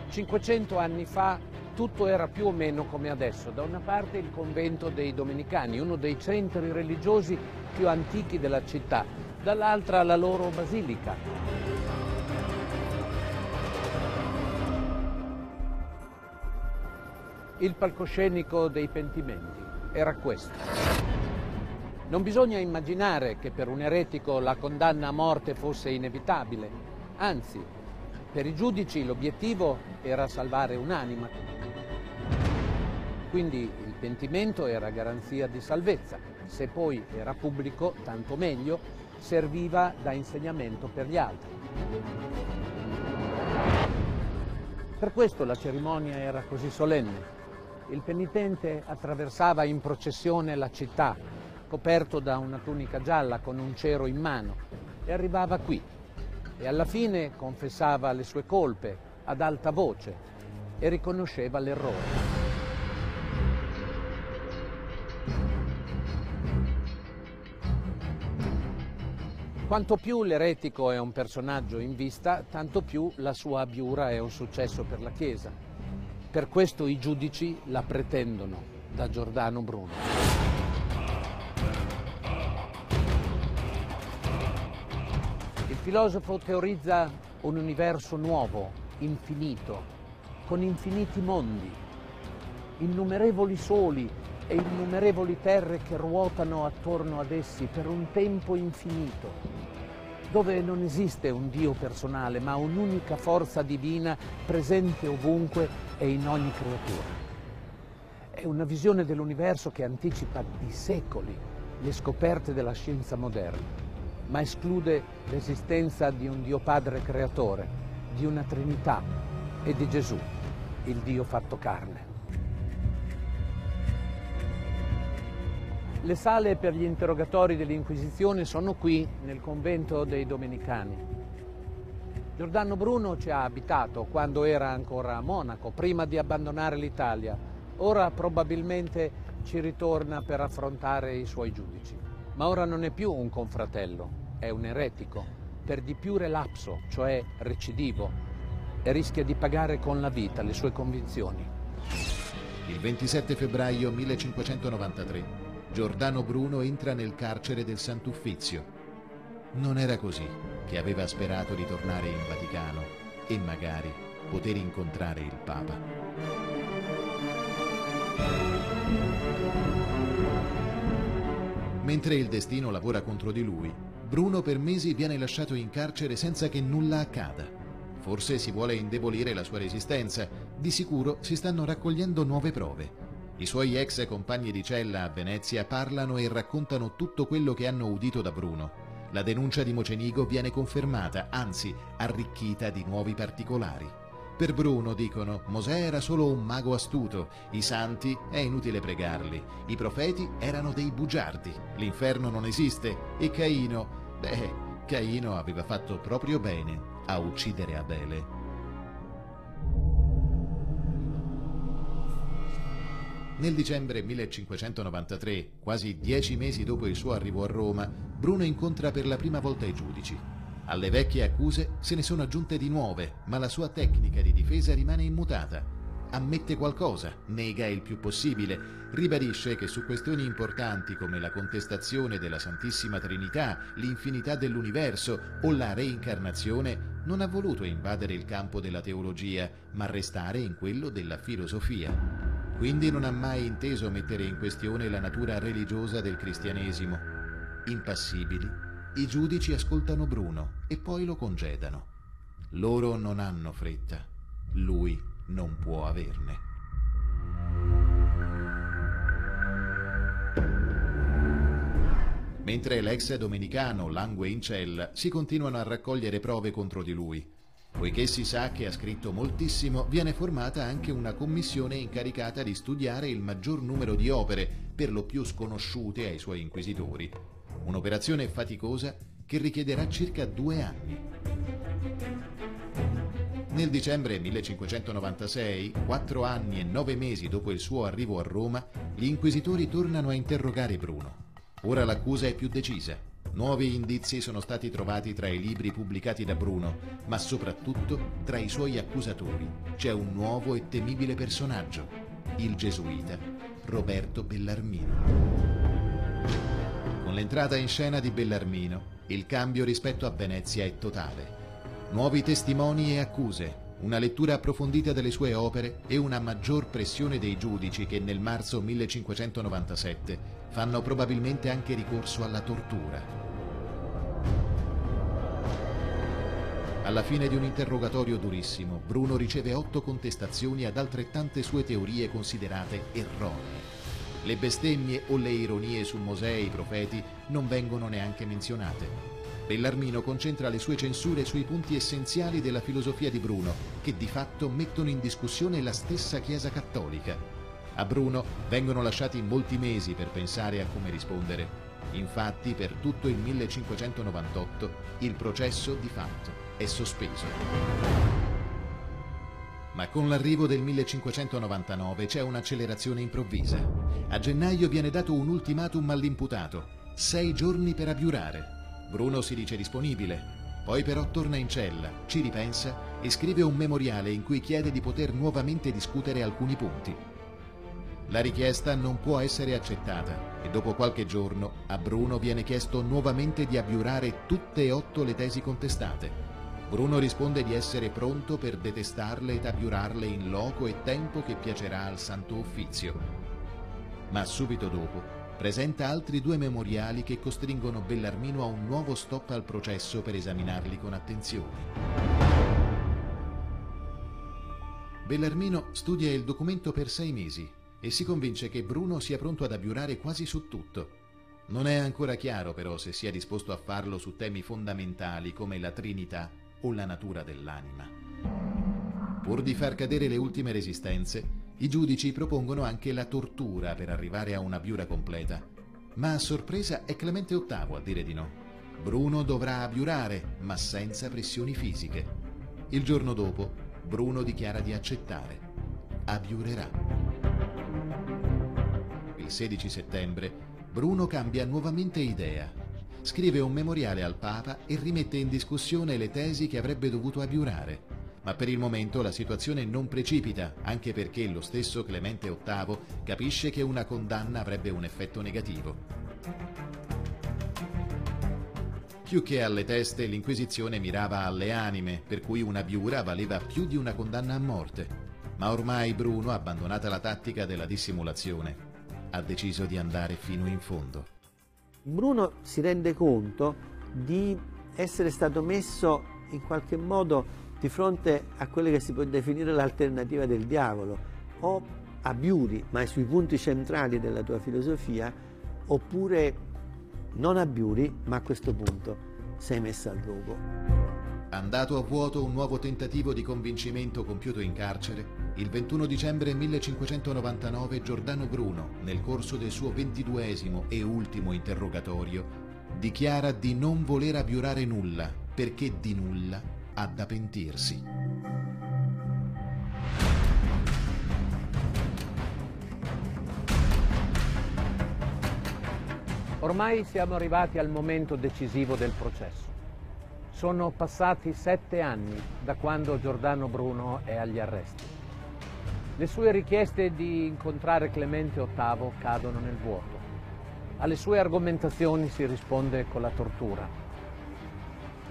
500 anni fa tutto era più o meno come adesso. Da una parte il convento dei Domenicani, uno dei centri religiosi più antichi della città, dall'altra la loro basilica. Il palcoscenico dei pentimenti era questo. Non bisogna immaginare che per un eretico la condanna a morte fosse inevitabile, anzi, per i giudici l'obiettivo era salvare un'anima. Quindi il pentimento era garanzia di salvezza. Se poi era pubblico, tanto meglio, serviva da insegnamento per gli altri. Per questo la cerimonia era così solenne. Il penitente attraversava in processione la città, coperto da una tunica gialla con un cero in mano, e arrivava qui. E alla fine confessava le sue colpe ad alta voce e riconosceva l'errore. Quanto più l'eretico è un personaggio in vista, tanto più la sua abiura è un successo per la Chiesa. Per questo i giudici la pretendono da Giordano Bruno. Il filosofo teorizza un universo nuovo, infinito, con infiniti mondi, innumerevoli soli e innumerevoli terre che ruotano attorno ad essi per un tempo infinito, dove non esiste un Dio personale, ma un'unica forza divina presente ovunque e in ogni creatura. È una visione dell'universo che anticipa di secoli le scoperte della scienza moderna. ma esclude l'esistenza di un Dio Padre creatore, di una Trinità e di Gesù, il Dio fatto carne. Le sale per gli interrogatori dell'Inquisizione sono qui, nel convento dei Domenicani. Giordano Bruno ci ha abitato quando era ancora a Monaco, prima di abbandonare l'Italia. Ora probabilmente ci ritorna per affrontare i suoi giudici. Ma ora non è più un confratello, è un eretico, per di più relapso, cioè recidivo, e rischia di pagare con la vita le sue convinzioni. Il 27 febbraio 1593. Giordano Bruno entra nel carcere del Sant'Uffizio. Non era così che aveva sperato di tornare in Vaticano e magari poter incontrare il Papa. Mentre il destino lavora contro di lui, Bruno per mesi viene lasciato in carcere senza che nulla accada. Forse si vuole indebolire la sua resistenza, di sicuro si stanno raccogliendo nuove prove. I suoi ex compagni di cella a Venezia parlano e raccontano tutto quello che hanno udito da Bruno. La denuncia di Mocenigo viene confermata, anzi arricchita di nuovi particolari. Per Bruno, dicono, Mosè era solo un mago astuto, i santi è inutile pregarli, i profeti erano dei bugiardi, l'inferno non esiste e Caino, Caino aveva fatto proprio bene a uccidere Abele. Nel dicembre 1593, quasi 10 mesi dopo il suo arrivo a Roma, Bruno incontra per la prima volta i giudici. Alle vecchie accuse se ne sono aggiunte di nuove, ma la sua tecnica di difesa rimane immutata. Ammette qualcosa, nega il più possibile, ribadisce che su questioni importanti come la contestazione della Santissima Trinità, l'infinità dell'universo o la reincarnazione, non ha voluto invadere il campo della teologia, ma restare in quello della filosofia. Quindi non ha mai inteso mettere in questione la natura religiosa del cristianesimo. Impassibili, i giudici ascoltano Bruno e poi lo congedano. Loro non hanno fretta, lui non può averne. Mentre l'ex domenicano langue in cella, si continuano a raccogliere prove contro di lui. Poiché si sa che ha scritto moltissimo, viene formata anche una commissione incaricata di studiare il maggior numero di opere, per lo più sconosciute ai suoi inquisitori. Un'operazione faticosa che richiederà circa 2 anni. Nel dicembre 1596, 4 anni e 9 mesi dopo il suo arrivo a Roma, gli inquisitori tornano a interrogare Bruno. Ora l'accusa è più decisa. Nuovi indizi sono stati trovati tra i libri pubblicati da Bruno, ma soprattutto tra i suoi accusatori. C'è un nuovo e temibile personaggio, il gesuita Roberto Bellarmino. Con l'entrata in scena di Bellarmino, il cambio rispetto a Venezia è totale. Nuovi testimoni e accuse, una lettura approfondita delle sue opere e una maggior pressione dei giudici che nel marzo 1597 fanno probabilmente anche ricorso alla tortura. Alla fine di un interrogatorio durissimo, Bruno riceve 8 contestazioni ad altrettante sue teorie considerate erronee. Le bestemmie o le ironie su Mosè e i profeti non vengono neanche menzionate. Bellarmino concentra le sue censure sui punti essenziali della filosofia di Bruno, che di fatto mettono in discussione la stessa Chiesa cattolica. A Bruno vengono lasciati molti mesi per pensare a come rispondere. Infatti, per tutto il 1598, il processo di fatto è sospeso. Ma con l'arrivo del 1599 c'è un'accelerazione improvvisa. A gennaio viene dato un ultimatum all'imputato, 6 giorni per abiurare. Bruno si dice disponibile, poi però torna in cella, ci ripensa e scrive un memoriale in cui chiede di poter nuovamente discutere alcuni punti. La richiesta non può essere accettata e dopo qualche giorno a Bruno viene chiesto nuovamente di abiurare tutte e 8 le tesi contestate. Bruno risponde di essere pronto per detestarle ed abiurarle in loco e tempo che piacerà al Santo Uffizio. Ma subito dopo presenta altri 2 memoriali che costringono Bellarmino a un nuovo stop al processo per esaminarli con attenzione. Bellarmino studia il documento per 6 mesi e si convince che Bruno sia pronto ad abiurare quasi su tutto. Non è ancora chiaro però se sia disposto a farlo su temi fondamentali come la Trinità o la natura dell'anima. Pur di far cadere le ultime resistenze, i giudici propongono anche la tortura per arrivare a una biura completa, ma a sorpresa è Clemente VIII a dire di no. Bruno dovrà abiurare, ma senza pressioni fisiche. Il giorno dopo, Bruno dichiara di accettare. Abiurerà. Il 16 settembre, Bruno cambia nuovamente idea. Scrive un memoriale al Papa e rimette in discussione le tesi che avrebbe dovuto abiurare. Ma per il momento la situazione non precipita, anche perché lo stesso Clemente VIII capisce che una condanna avrebbe un effetto negativo. Più che alle teste, l'Inquisizione mirava alle anime, per cui una biura valeva più di una condanna a morte. Ma ormai Bruno, abbandonata la tattica della dissimulazione, ha deciso di andare fino in fondo. Bruno si rende conto di essere stato messo in qualche modo di fronte a quella che si può definire l'alternativa del diavolo: o abiuri, ma sui punti centrali della tua filosofia, oppure non abiuri, ma a questo punto sei messa al rogo. Andato a vuoto un nuovo tentativo di convincimento compiuto in carcere, il 21 dicembre 1599 Giordano Bruno, nel corso del suo 22° e ultimo interrogatorio, dichiara di non voler abiurare nulla, perché di nulla ha da pentirsi. Ormai siamo arrivati al momento decisivo del processo. Sono passati 7 anni da quando Giordano Bruno è agli arresti. Le sue richieste di incontrare Clemente VIII cadono nel vuoto. Alle sue argomentazioni si risponde con la tortura.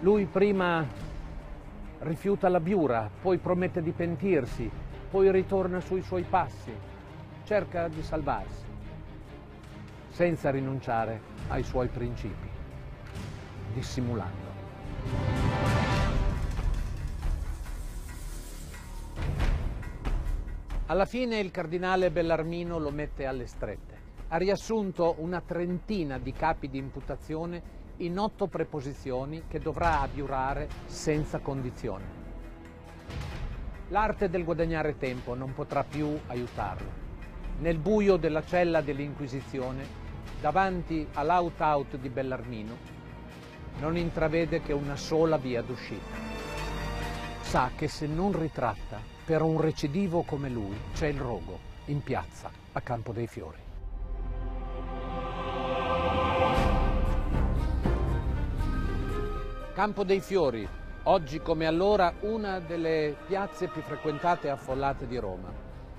Lui prima rifiuta la biura, poi promette di pentirsi, poi ritorna sui suoi passi, cerca di salvarsi, senza rinunciare ai suoi principi, dissimulando. Alla fine il cardinale Bellarmino lo mette alle strette. Ha riassunto una trentina di capi di imputazione in 8 preposizioni che dovrà abiurare senza condizione. L'arte del guadagnare tempo non potrà più aiutarlo. Nel buio della cella dell'Inquisizione, davanti all'out-out di Bellarmino, non intravede che una sola via d'uscita. Sa che se non ritratta, per un recidivo come lui c'è il rogo in piazza a Campo dei Fiori. Campo dei Fiori, oggi come allora una delle piazze più frequentate e affollate di Roma,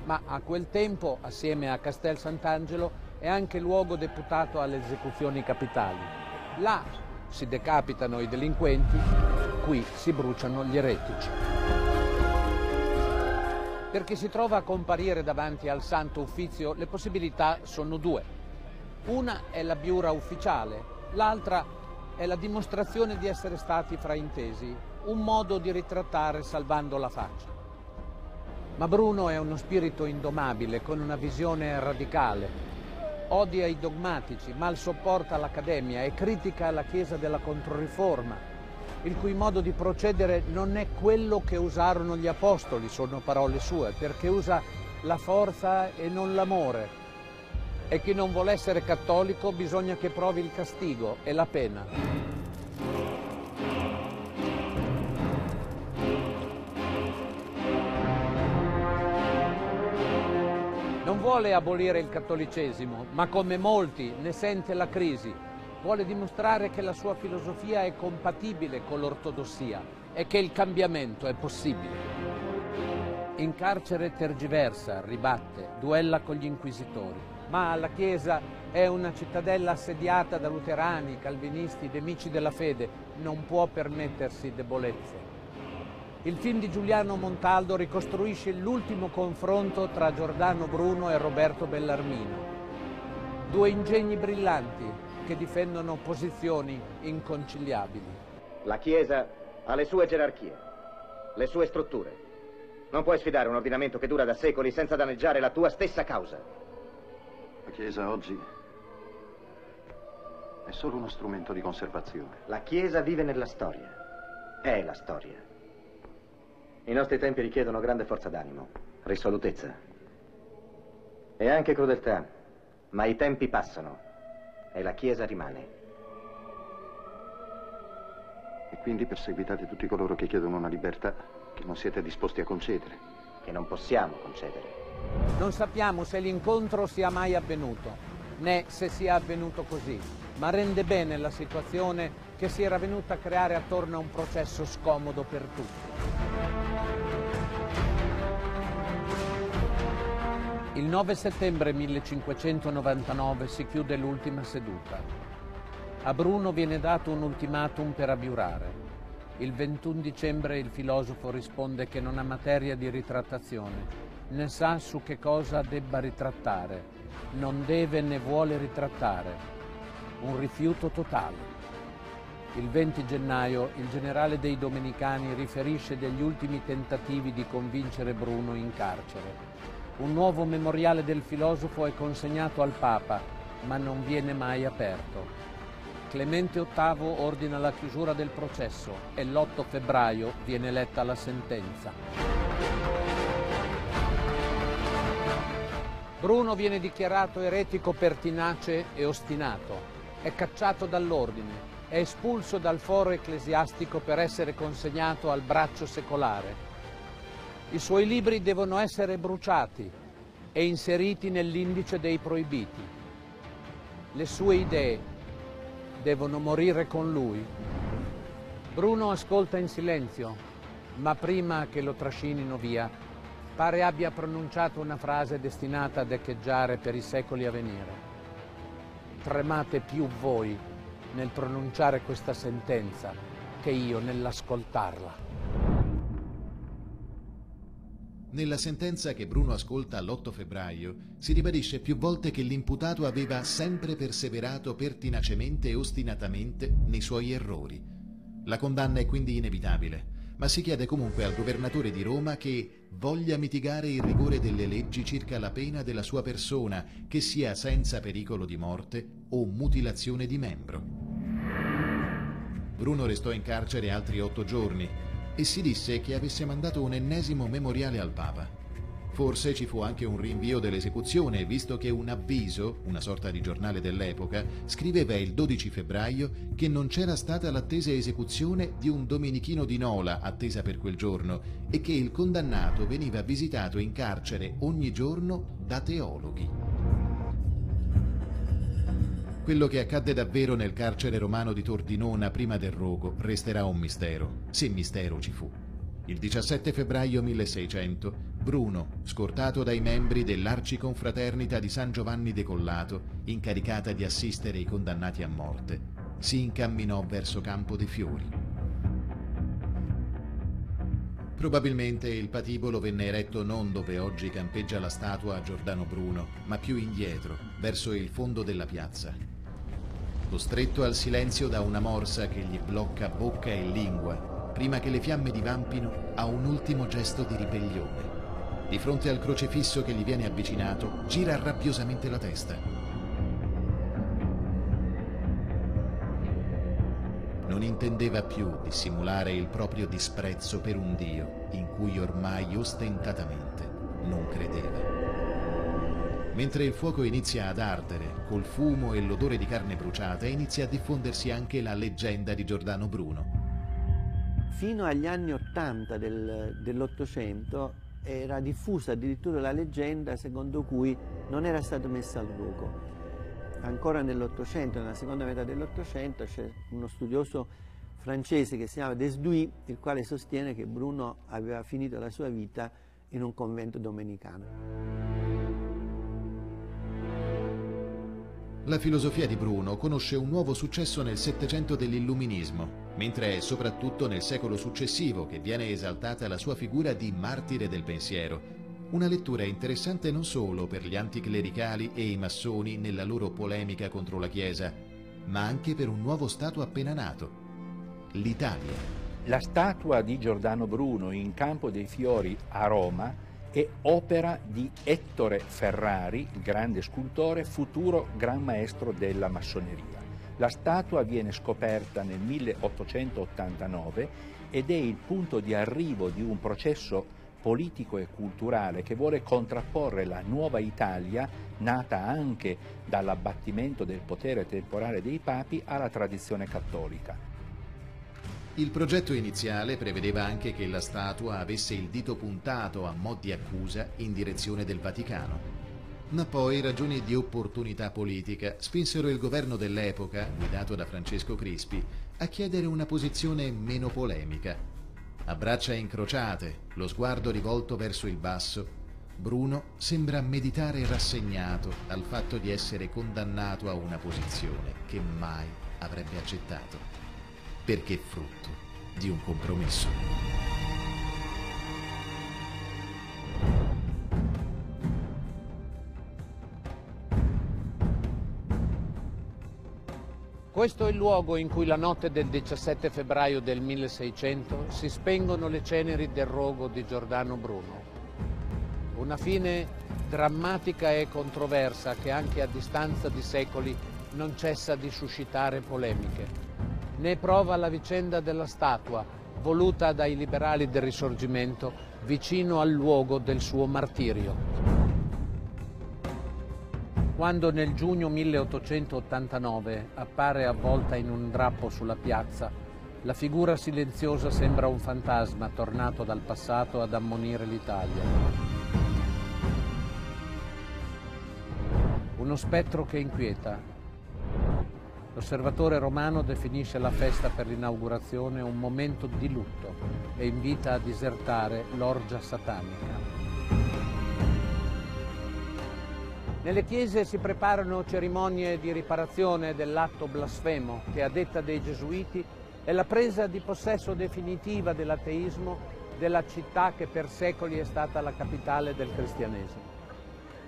ma a quel tempo, assieme a Castel Sant'Angelo, è anche luogo deputato alle esecuzioni capitali. Là si decapitano i delinquenti, qui si bruciano gli eretici. Per chi si trova a comparire davanti al Sant'Uffizio, le possibilità sono 2. Una è la biura ufficiale, l'altra è la dimostrazione di essere stati fraintesi, un modo di ritrattare salvando la faccia. Ma Bruno è uno spirito indomabile, con una visione radicale. Odia i dogmatici, mal sopporta l'Accademia e critica la Chiesa della Controriforma, il cui modo di procedere non è quello che usarono gli Apostoli, sono parole sue, perché usa la forza e non l'amore. E chi non vuole essere cattolico bisogna che provi il castigo e la pena. Vuole abolire il cattolicesimo, ma come molti ne sente la crisi. Vuole dimostrare che la sua filosofia è compatibile con l'ortodossia e che il cambiamento è possibile. In carcere tergiversa, ribatte, duella con gli inquisitori, ma la Chiesa è una cittadella assediata da luterani, calvinisti, nemici della fede, non può permettersi debolezze. Il film di Giuliano Montaldo ricostruisce l'ultimo confronto tra Giordano Bruno e Roberto Bellarmino. 2 ingegni brillanti che difendono posizioni inconciliabili. La Chiesa ha le sue gerarchie, le sue strutture. Non puoi sfidare un ordinamento che dura da secoli senza danneggiare la tua stessa causa. La Chiesa oggi È solo uno strumento di conservazione. La Chiesa vive nella storia. È la storia. I nostri tempi richiedono grande forza d'animo, risolutezza e anche crudeltà. Ma i tempi passano e la Chiesa rimane. E quindi perseguitate tutti coloro che chiedono una libertà che non siete disposti a concedere. Che non possiamo concedere. Non sappiamo se l'incontro sia mai avvenuto, né se sia avvenuto così, ma rende bene la situazione che si era venuta a creare attorno a un processo scomodo per tutti. Il 9 settembre 1599 si chiude l'ultima seduta. A Bruno viene dato un ultimatum per abiurare. Il 21 dicembre il filosofo risponde che non ha materia di ritrattazione, né sa su che cosa debba ritrattare, non deve né vuole ritrattare. Un rifiuto totale. Il 20 gennaio il generale dei Domenicani riferisce degli ultimi tentativi di convincere Bruno in carcere. Un nuovo memoriale del filosofo è consegnato al Papa, ma non viene mai aperto. Clemente VIII ordina la chiusura del processo e l'8 febbraio viene letta la sentenza. Bruno viene dichiarato eretico pertinace e ostinato, è cacciato dall'ordine, è espulso dal foro ecclesiastico per essere consegnato al braccio secolare. I suoi libri devono essere bruciati e inseriti nell'indice dei proibiti. Le sue idee devono morire con lui. Bruno ascolta in silenzio, ma prima che lo trascinino via, pare abbia pronunciato una frase destinata ad echeggiare per i secoli a venire. Tremate più voi nel pronunciare questa sentenza che io nell'ascoltarla. Nella sentenza che Bruno ascolta l'8 febbraio si ribadisce più volte che l'imputato aveva sempre perseverato pertinacemente e ostinatamente nei suoi errori. La condanna è quindi inevitabile, ma si chiede comunque al governatore di Roma che voglia mitigare il rigore delle leggi circa la pena della sua persona, che sia senza pericolo di morte o mutilazione di membro. Bruno restò in carcere altri 8 giorni, e si disse che avesse mandato un ennesimo memoriale al Papa. Forse ci fu anche un rinvio dell'esecuzione, visto che un avviso, una sorta di giornale dell'epoca, scriveva il 12 febbraio che non c'era stata l'attesa esecuzione di un domenichino di Nola attesa per quel giorno e che il condannato veniva visitato in carcere ogni giorno da teologhi. Quello che accadde davvero nel carcere romano di Tordinona prima del rogo resterà un mistero, se mistero ci fu. Il 17 febbraio 1600, Bruno, scortato dai membri dell'Arciconfraternita di San Giovanni Decollato, incaricata di assistere i condannati a morte, si incamminò verso Campo dei Fiori. Probabilmente il patibolo venne eretto non dove oggi campeggia la statua a Giordano Bruno, ma più indietro, verso il fondo della piazza. Costretto al silenzio da una morsa che gli blocca bocca e lingua, prima che le fiamme divampino, ha un ultimo gesto di ribellione. Di fronte al crocefisso che gli viene avvicinato, gira rabbiosamente la testa. Non intendeva più dissimulare il proprio disprezzo per un Dio in cui ormai ostentatamente non credeva. Mentre il fuoco inizia ad ardere, col fumo e l'odore di carne bruciata, inizia a diffondersi anche la leggenda di Giordano Bruno. Fino agli anni '80 dell'Ottocento era diffusa addirittura la leggenda secondo cui non era stato messo al rogo. Ancora nell'Ottocento, nella seconda metà dell'Ottocento, c'è uno studioso francese che si chiama Desduy, il quale sostiene che Bruno aveva finito la sua vita in un convento domenicano. La filosofia di Bruno conosce un nuovo successo nel Settecento dell'Illuminismo, mentre è soprattutto nel secolo successivo che viene esaltata la sua figura di martire del pensiero. Una lettura interessante non solo per gli anticlericali e i massoni nella loro polemica contro la Chiesa, ma anche per un nuovo Stato appena nato, l'Italia. La statua di Giordano Bruno in Campo dei Fiori a Roma è opera di Ettore Ferrari, il grande scultore, futuro gran maestro della massoneria. La statua viene scoperta nel 1889 ed è il punto di arrivo di un processo politico e culturale che vuole contrapporre la nuova Italia, nata anche dall'abbattimento del potere temporale dei papi, alla tradizione cattolica. Il progetto iniziale prevedeva anche che la statua avesse il dito puntato a mo' di accusa in direzione del Vaticano. Ma poi ragioni di opportunità politica spinsero il governo dell'epoca, guidato da Francesco Crispi, a chiedere una posizione meno polemica. A braccia incrociate, lo sguardo rivolto verso il basso, Bruno sembra meditare rassegnato al fatto di essere condannato a una posizione che mai avrebbe accettato, perché frutto di un compromesso. Questo è il luogo in cui la notte del 17 febbraio del 1600 si spengono le ceneri del rogo di Giordano Bruno. Una fine drammatica e controversa che anche a distanza di secoli non cessa di suscitare polemiche. Ne è prova la vicenda della statua, voluta dai liberali del Risorgimento, vicino al luogo del suo martirio. Quando nel giugno 1889 appare avvolta in un drappo sulla piazza, la figura silenziosa sembra un fantasma tornato dal passato ad ammonire l'Italia. Uno spettro che inquieta. L'osservatore romano definisce la festa per l'inaugurazione un momento di lutto e invita a disertare l'orgia satanica. Nelle chiese si preparano cerimonie di riparazione dell'atto blasfemo che, a detta dei gesuiti, è la presa di possesso definitiva dell'ateismo della città che per secoli è stata la capitale del cristianesimo.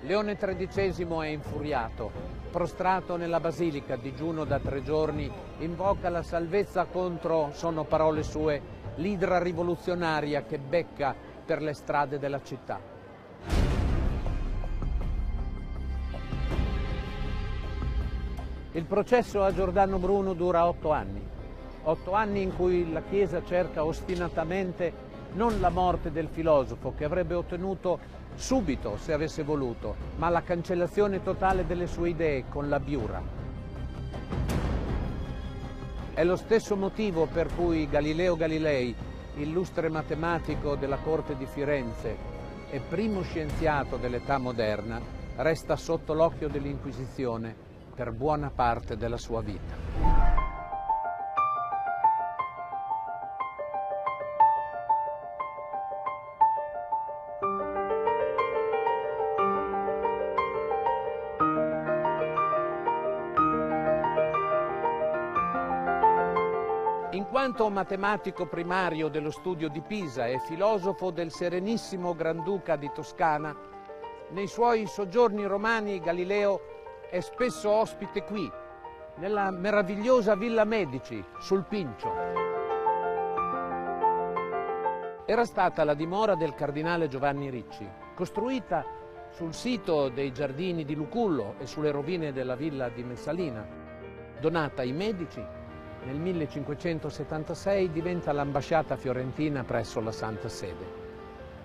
Leone XIII è infuriato, prostrato nella basilica, digiuno da 3 giorni, invoca la salvezza contro, sono parole sue, l'idra rivoluzionaria che becca per le strade della città. Il processo a Giordano Bruno dura 8 anni, 8 anni in cui la Chiesa cerca ostinatamente non la morte del filosofo, che avrebbe ottenuto subito se avesse voluto, ma la cancellazione totale delle sue idee con la biura. È lo stesso motivo per cui Galileo Galilei, illustre matematico della corte di Firenze e primo scienziato dell'età moderna, resta sotto l'occhio dell'Inquisizione per buona parte della sua vita. In quanto matematico primario dello studio di Pisa e filosofo del Serenissimo Granduca di Toscana, nei suoi soggiorni romani Galileo è spesso ospite qui, nella meravigliosa Villa Medici, sul Pincio. Era stata la dimora del cardinale Giovanni Ricci, costruita sul sito dei giardini di Lucullo e sulle rovine della villa di Messalina. Donata ai Medici, nel 1576 diventa l'ambasciata fiorentina presso la Santa Sede.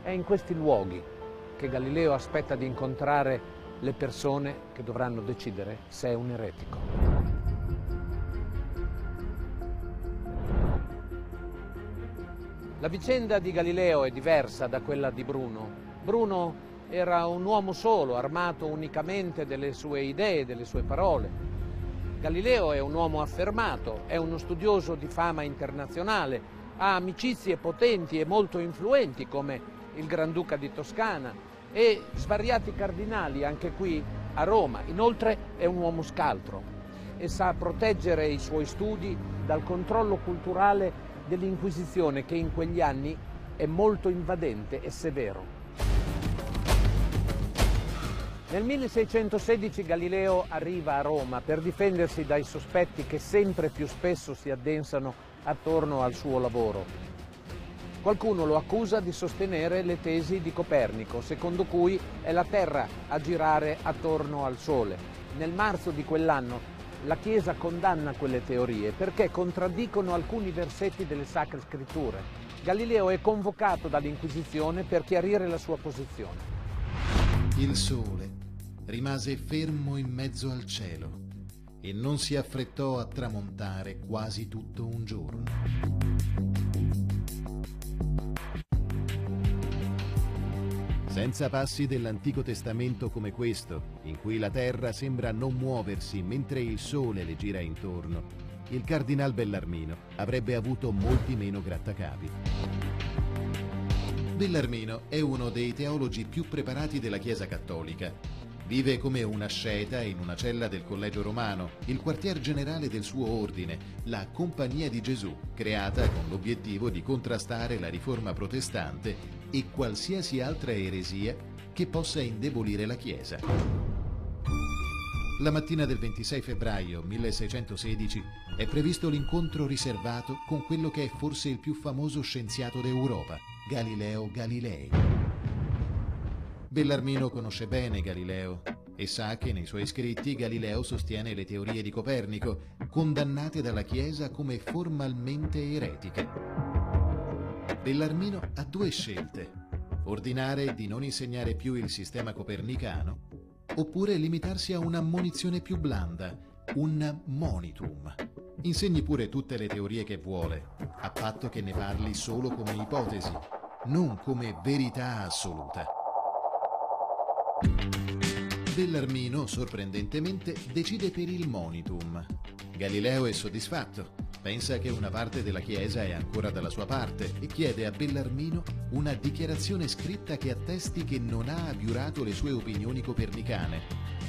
È in questi luoghi che Galileo aspetta di incontrare le persone che dovranno decidere se è un eretico. La vicenda di Galileo è diversa da quella di Bruno. Bruno era un uomo solo, armato unicamente delle sue idee, delle sue parole. Galileo è un uomo affermato, è uno studioso di fama internazionale, ha amicizie potenti e molto influenti come il Granduca di Toscana e svariati cardinali anche qui a Roma. Inoltre è un uomo scaltro e sa proteggere i suoi studi dal controllo culturale dell'Inquisizione, che in quegli anni è molto invadente e severo. Nel 1616 Galileo arriva a Roma per difendersi dai sospetti che sempre più spesso si addensano attorno al suo lavoro. Qualcuno lo accusa di sostenere le tesi di Copernico, secondo cui è la Terra a girare attorno al Sole. Nel marzo di quell'anno la Chiesa condanna quelle teorie perché contraddicono alcuni versetti delle Sacre Scritture. Galileo è convocato dall'Inquisizione per chiarire la sua posizione. Il sole rimase fermo in mezzo al cielo e non si affrettò a tramontare quasi tutto un giorno. Senza passi dell'Antico Testamento come questo, in cui la terra sembra non muoversi mentre il sole le gira intorno, il cardinal Bellarmino avrebbe avuto molti meno grattacapi. Bellarmino è uno dei teologi più preparati della Chiesa Cattolica. Vive come un asceta in una cella del Collegio Romano, il quartier generale del suo ordine, la Compagnia di Gesù, creata con l'obiettivo di contrastare la riforma protestante e qualsiasi altra eresia che possa indebolire la Chiesa. La mattina del 26 febbraio 1616 è previsto l'incontro riservato con quello che è forse il più famoso scienziato d'Europa, Galileo Galilei. Bellarmino conosce bene Galileo e sa che nei suoi scritti Galileo sostiene le teorie di Copernico, condannate dalla Chiesa come formalmente eretiche. Bellarmino ha due scelte: ordinare di non insegnare più il sistema copernicano oppure limitarsi a un'ammonizione più blanda, un monitum. Insegni pure tutte le teorie che vuole, a patto che ne parli solo come ipotesi, non come verità assoluta. Bellarmino, sorprendentemente, decide per il monitum. Galileo è soddisfatto. Pensa che una parte della Chiesa è ancora dalla sua parte e chiede a Bellarmino una dichiarazione scritta che attesti che non ha abiurato le sue opinioni copernicane,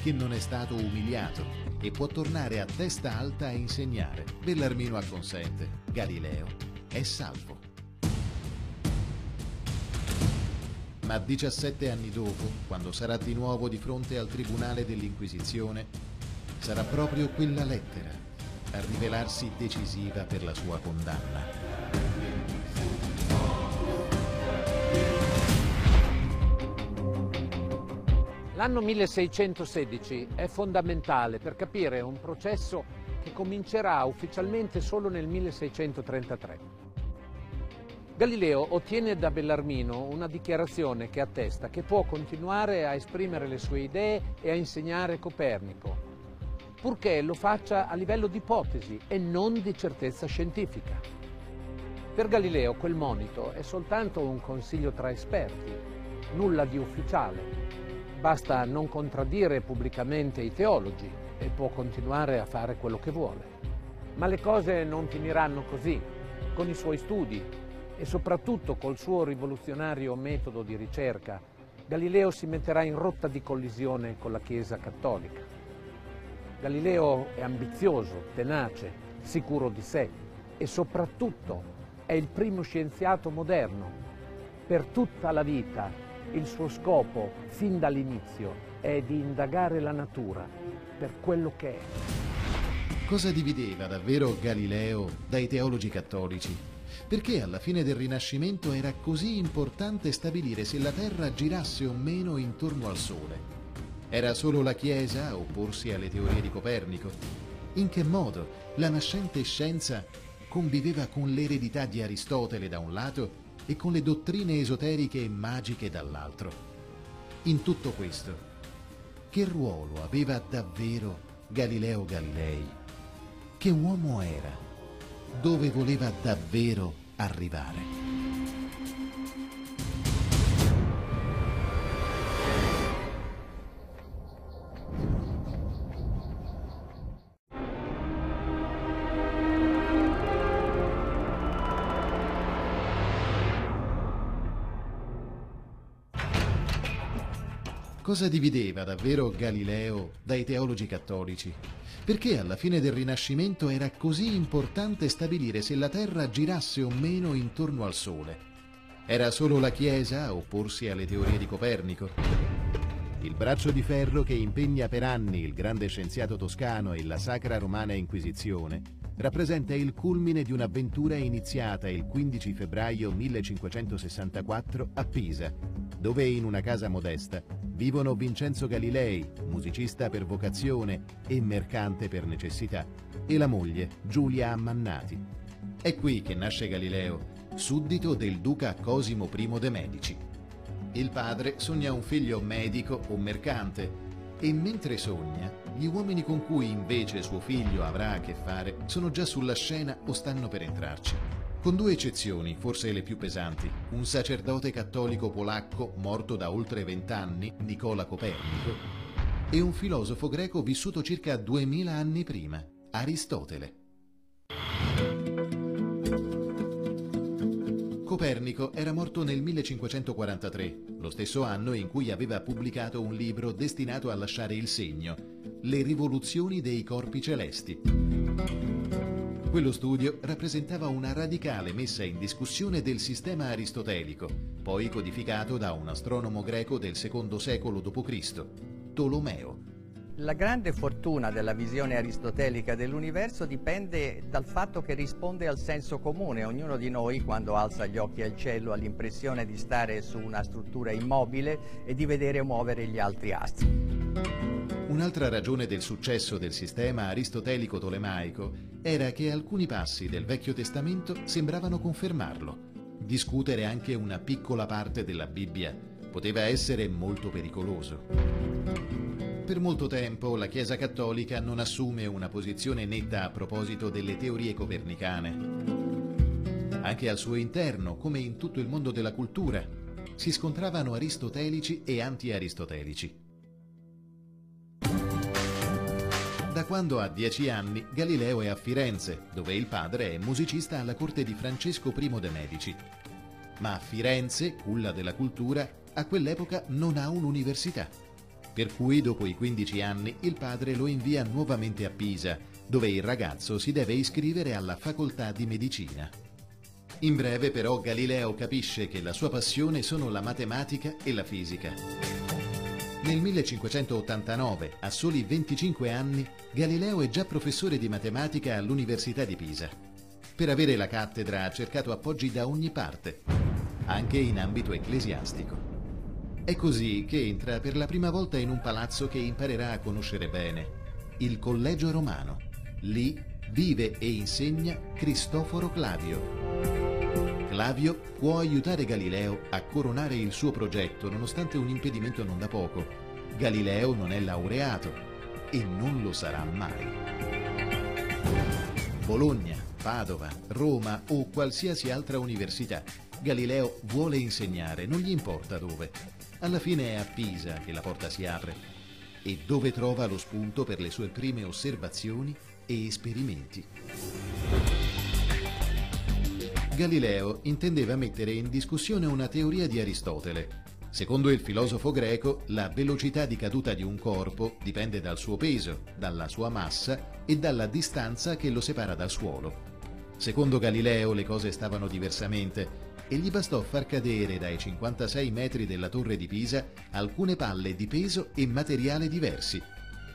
che non è stato umiliato e può tornare a testa alta a insegnare. Bellarmino acconsente. Galileo è salvo. Ma 17 anni dopo, quando sarà di nuovo di fronte al Tribunale dell'Inquisizione, sarà proprio quella lettera a rivelarsi decisiva per la sua condanna. L'anno 1616 è fondamentale per capire un processo che comincerà ufficialmente solo nel 1633. Galileo ottiene da Bellarmino una dichiarazione che attesta che può continuare a esprimere le sue idee e a insegnare Copernico, purché lo faccia a livello di ipotesi e non di certezza scientifica. Per Galileo quel monito è soltanto un consiglio tra esperti, nulla di ufficiale. Basta non contraddire pubblicamente i teologi e può continuare a fare quello che vuole. Ma le cose non finiranno così. Con i suoi studi e soprattutto col suo rivoluzionario metodo di ricerca, Galileo si metterà in rotta di collisione con la Chiesa Cattolica. Galileo è ambizioso, tenace, sicuro di sé e soprattutto è il primo scienziato moderno. Per tutta la vita il suo scopo, fin dall'inizio, è di indagare la natura per quello che è. Cosa divideva davvero Galileo dai teologi cattolici? Perché alla fine del Rinascimento era così importante stabilire se la Terra girasse o meno intorno al Sole? Era solo la Chiesa a opporsi alle teorie di Copernico? In che modo la nascente scienza conviveva con l'eredità di Aristotele da un lato e con le dottrine esoteriche e magiche dall'altro? In tutto questo, che ruolo aveva davvero Galileo Galilei? Che uomo era? Dove voleva davvero arrivare? Cosa divideva davvero Galileo dai teologi cattolici? Perché alla fine del Rinascimento era così importante stabilire se la Terra girasse o meno intorno al Sole? Era solo la Chiesa a opporsi alle teorie di Copernico? Il braccio di ferro che impegna per anni il grande scienziato toscano e la Sacra Romana Inquisizione rappresenta il culmine di un'avventura iniziata il 15 febbraio 1564 a Pisa, dove in una casa modesta vivono Vincenzo Galilei, musicista per vocazione e mercante per necessità, e la moglie Giulia Ammannati. È qui che nasce Galileo, suddito del duca Cosimo I de' Medici. Il padre sogna un figlio medico o mercante e mentre sogna, gli uomini con cui invece suo figlio avrà a che fare sono già sulla scena o stanno per entrarci. Con due eccezioni, forse le più pesanti, un sacerdote cattolico polacco morto da oltre 20 anni, Nicola Copernico, e un filosofo greco vissuto circa 2000 anni prima, Aristotele. Copernico era morto nel 1543, lo stesso anno in cui aveva pubblicato un libro destinato a lasciare il segno, Le rivoluzioni dei corpi celesti. Quello studio rappresentava una radicale messa in discussione del sistema aristotelico, poi codificato da un astronomo greco del II secolo d.C., Tolomeo. La grande fortuna della visione aristotelica dell'universo dipende dal fatto che risponde al senso comune. Ognuno di noi, quando alza gli occhi al cielo, ha l'impressione di stare su una struttura immobile e di vedere muovere gli altri astri. Un'altra ragione del successo del sistema aristotelico-tolemaico era che alcuni passi del Vecchio Testamento sembravano confermarlo. Discutere anche una piccola parte della Bibbia poteva essere molto pericoloso. Per molto tempo la Chiesa Cattolica non assume una posizione netta a proposito delle teorie copernicane. Anche al suo interno, come in tutto il mondo della cultura, si scontravano aristotelici e anti-aristotelici. Da quando ha 10 anni Galileo è a Firenze, dove il padre è musicista alla corte di Francesco I de' Medici. Ma a Firenze, culla della cultura, a quell'epoca non ha un'università. Per cui dopo i 15 anni il padre lo invia nuovamente a Pisa, dove il ragazzo si deve iscrivere alla facoltà di medicina. In breve però Galileo capisce che la sua passione sono la matematica e la fisica. Nel 1589, a soli 25 anni, Galileo è già professore di matematica all'Università di Pisa. Per avere la cattedra ha cercato appoggi da ogni parte, anche in ambito ecclesiastico. È così che entra per la prima volta in un palazzo che imparerà a conoscere bene, il Collegio Romano. Lì vive e insegna Cristoforo Clavio. Clavio può aiutare Galileo a coronare il suo progetto nonostante un impedimento non da poco. Galileo non è laureato e non lo sarà mai. Bologna, Padova, Roma o qualsiasi altra università, Galileo vuole insegnare, non gli importa dove. Alla fine è a Pisa che la porta si apre e dove trova lo spunto per le sue prime osservazioni e esperimenti. Galileo intendeva mettere in discussione una teoria di Aristotele. Secondo il filosofo greco, la velocità di caduta di un corpo dipende dal suo peso, dalla sua massa e dalla distanza che lo separa dal suolo. Secondo Galileo le cose stavano diversamente e gli bastò far cadere dai 56 metri della torre di Pisa alcune palle di peso e materiale diversi.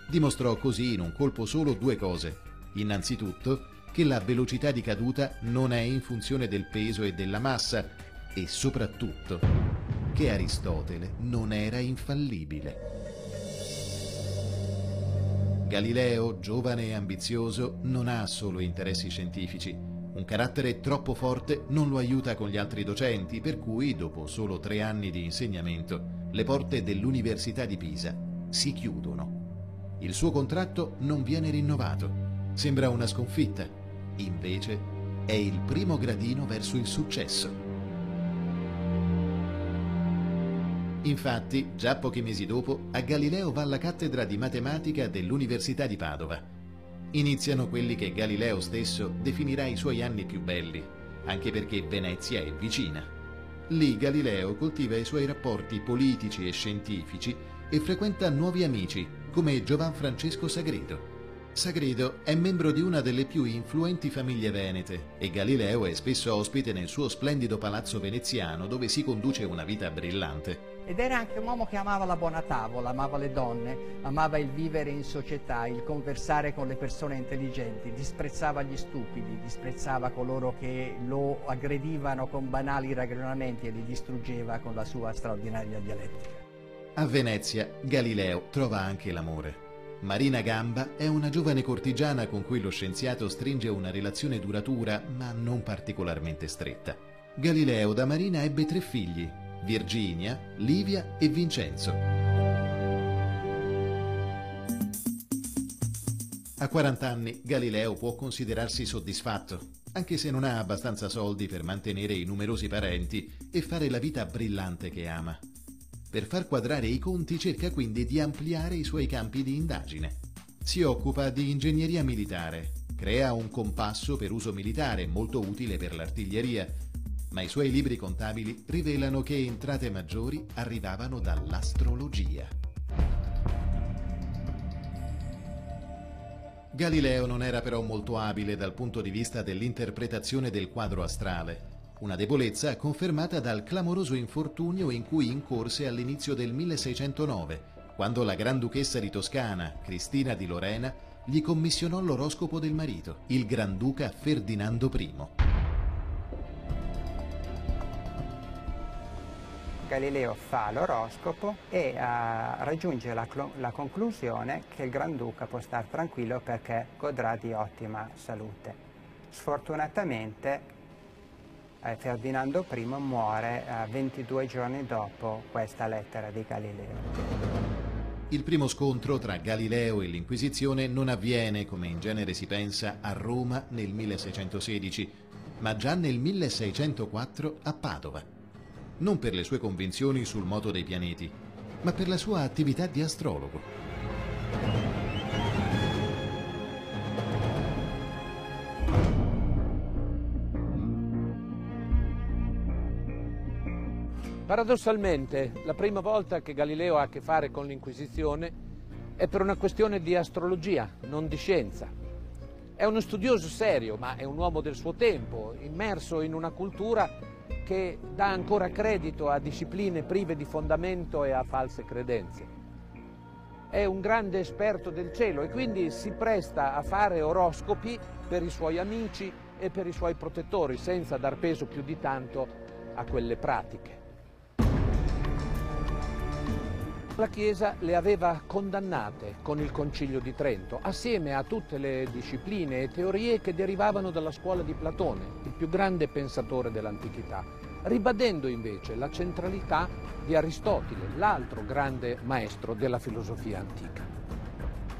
Dimostrò così in un colpo solo due cose. Innanzitutto, che la velocità di caduta non è in funzione del peso e della massa e soprattutto che Aristotele non era infallibile. Galileo, giovane e ambizioso, non ha solo interessi scientifici. Un carattere troppo forte non lo aiuta con gli altri docenti, per cui, dopo solo 3 anni di insegnamento, le porte dell'Università di Pisa si chiudono. Il suo contratto non viene rinnovato. Sembra una sconfitta. Invece, è il primo gradino verso il successo. Infatti, già pochi mesi dopo, a Galileo va la cattedra di matematica dell'Università di Padova. Iniziano quelli che Galileo stesso definirà i suoi anni più belli, anche perché Venezia è vicina. Lì Galileo coltiva i suoi rapporti politici e scientifici e frequenta nuovi amici, come Giovan Francesco Sagredo. Sagredo è membro di una delle più influenti famiglie venete e Galileo è spesso ospite nel suo splendido palazzo veneziano dove si conduce una vita brillante. Ed era anche un uomo che amava la buona tavola, amava le donne, amava il vivere in società, il conversare con le persone intelligenti, disprezzava gli stupidi, disprezzava coloro che lo aggredivano con banali ragionamenti e li distruggeva con la sua straordinaria dialettica. A Venezia, Galileo trova anche l'amore. Marina Gamba è una giovane cortigiana con cui lo scienziato stringe una relazione duratura, ma non particolarmente stretta. Galileo da Marina ebbe 3 figli, Virginia, Livia e Vincenzo. A 40 anni Galileo può considerarsi soddisfatto, anche se non ha abbastanza soldi per mantenere i numerosi parenti e fare la vita brillante che ama. Per far quadrare i conti cerca quindi di ampliare i suoi campi di indagine. Si occupa di ingegneria militare, crea un compasso per uso militare molto utile per l'artiglieria, ma i suoi libri contabili rivelano che entrate maggiori arrivavano dall'astrologia. Galileo non era però molto abile dal punto di vista dell'interpretazione del quadro astrale. Una debolezza confermata dal clamoroso infortunio in cui incorse all'inizio del 1609, quando la Granduchessa di Toscana, Cristina di Lorena, gli commissionò l'oroscopo del marito, il Granduca Ferdinando I. Galileo fa l'oroscopo e raggiunge la conclusione che il Granduca può star tranquillo perché godrà di ottima salute. Sfortunatamente Ferdinando I muore 22 giorni dopo questa lettera di Galileo. Il primo scontro tra Galileo e l'Inquisizione non avviene, come in genere si pensa, a Roma nel 1616, ma già nel 1604 a Padova. Non per le sue convinzioni sul moto dei pianeti, ma per la sua attività di astrologo. Paradossalmente, la prima volta che Galileo ha a che fare con l'Inquisizione è per una questione di astrologia, non di scienza. È uno studioso serio, ma è un uomo del suo tempo, immerso in una cultura che dà ancora credito a discipline prive di fondamento e a false credenze. È un grande esperto del cielo e quindi si presta a fare oroscopi per i suoi amici e per i suoi protettori, senza dar peso più di tanto a quelle pratiche. La Chiesa le aveva condannate con il Concilio di Trento, assieme a tutte le discipline e teorie che derivavano dalla scuola di Platone, il più grande pensatore dell'antichità, ribadendo invece la centralità di Aristotele, l'altro grande maestro della filosofia antica.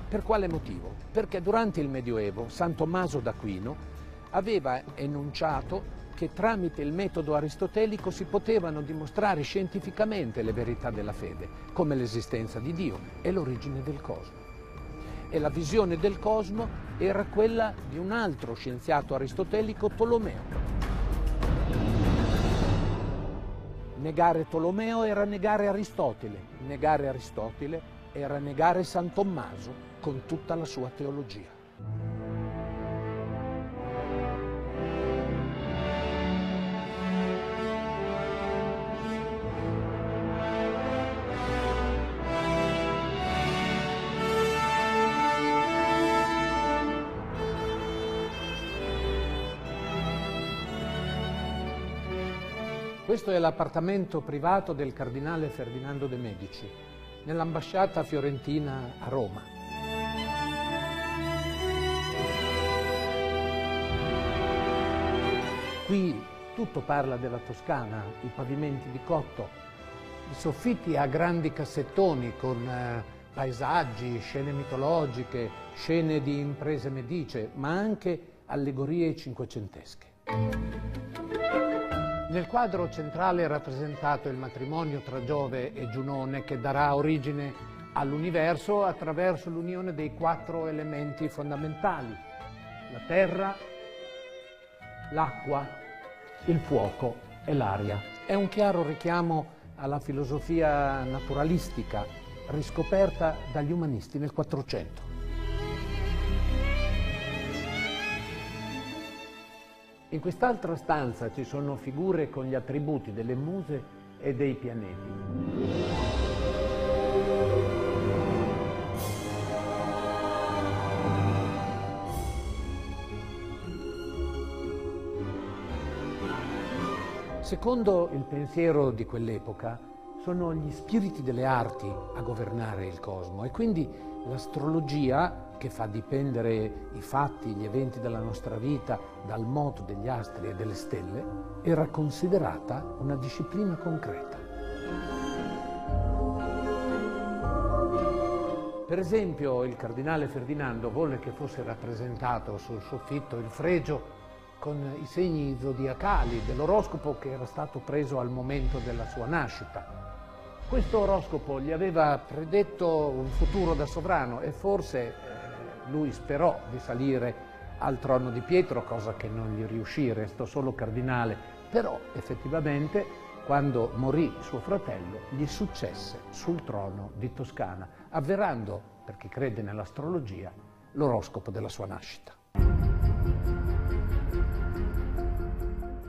Per quale motivo? Perché durante il Medioevo San Tommaso d'Aquino aveva enunciato che tramite il metodo aristotelico si potevano dimostrare scientificamente le verità della fede, come l'esistenza di Dio e l'origine del cosmo. E la visione del cosmo era quella di un altro scienziato aristotelico, Tolomeo. Negare Tolomeo era negare Aristotele, era negare San Tommaso con tutta la sua teologia. Questo è l'appartamento privato del cardinale Ferdinando de' Medici, nell'ambasciata fiorentina a Roma. Qui tutto parla della Toscana, i pavimenti di cotto, i soffitti a grandi cassettoni con paesaggi, scene mitologiche, scene di imprese medice, ma anche allegorie cinquecentesche. Nel quadro centrale è rappresentato il matrimonio tra Giove e Giunone che darà origine all'universo attraverso l'unione dei 4 elementi fondamentali: la terra, l'acqua, il fuoco e l'aria. È un chiaro richiamo alla filosofia naturalistica riscoperta dagli umanisti nel 400. In quest'altra stanza ci sono figure con gli attributi delle muse e dei pianeti. Secondo il pensiero di quell'epoca, sono gli spiriti delle arti a governare il cosmo, e quindi l'astrologia, che fa dipendere i fatti, gli eventi della nostra vita dal moto degli astri e delle stelle, era considerata una disciplina concreta. Per esempio, il cardinale Ferdinando volle che fosse rappresentato sul soffitto il fregio con i segni zodiacali dell'oroscopo che era stato preso al momento della sua nascita. Questo oroscopo gli aveva predetto un futuro da sovrano e forse lui sperò di salire al trono di Pietro, cosa che non gli riuscì, restò solo cardinale, però effettivamente quando morì suo fratello gli successe sul trono di Toscana, avverando, per chi crede nell'astrologia, l'oroscopo della sua nascita.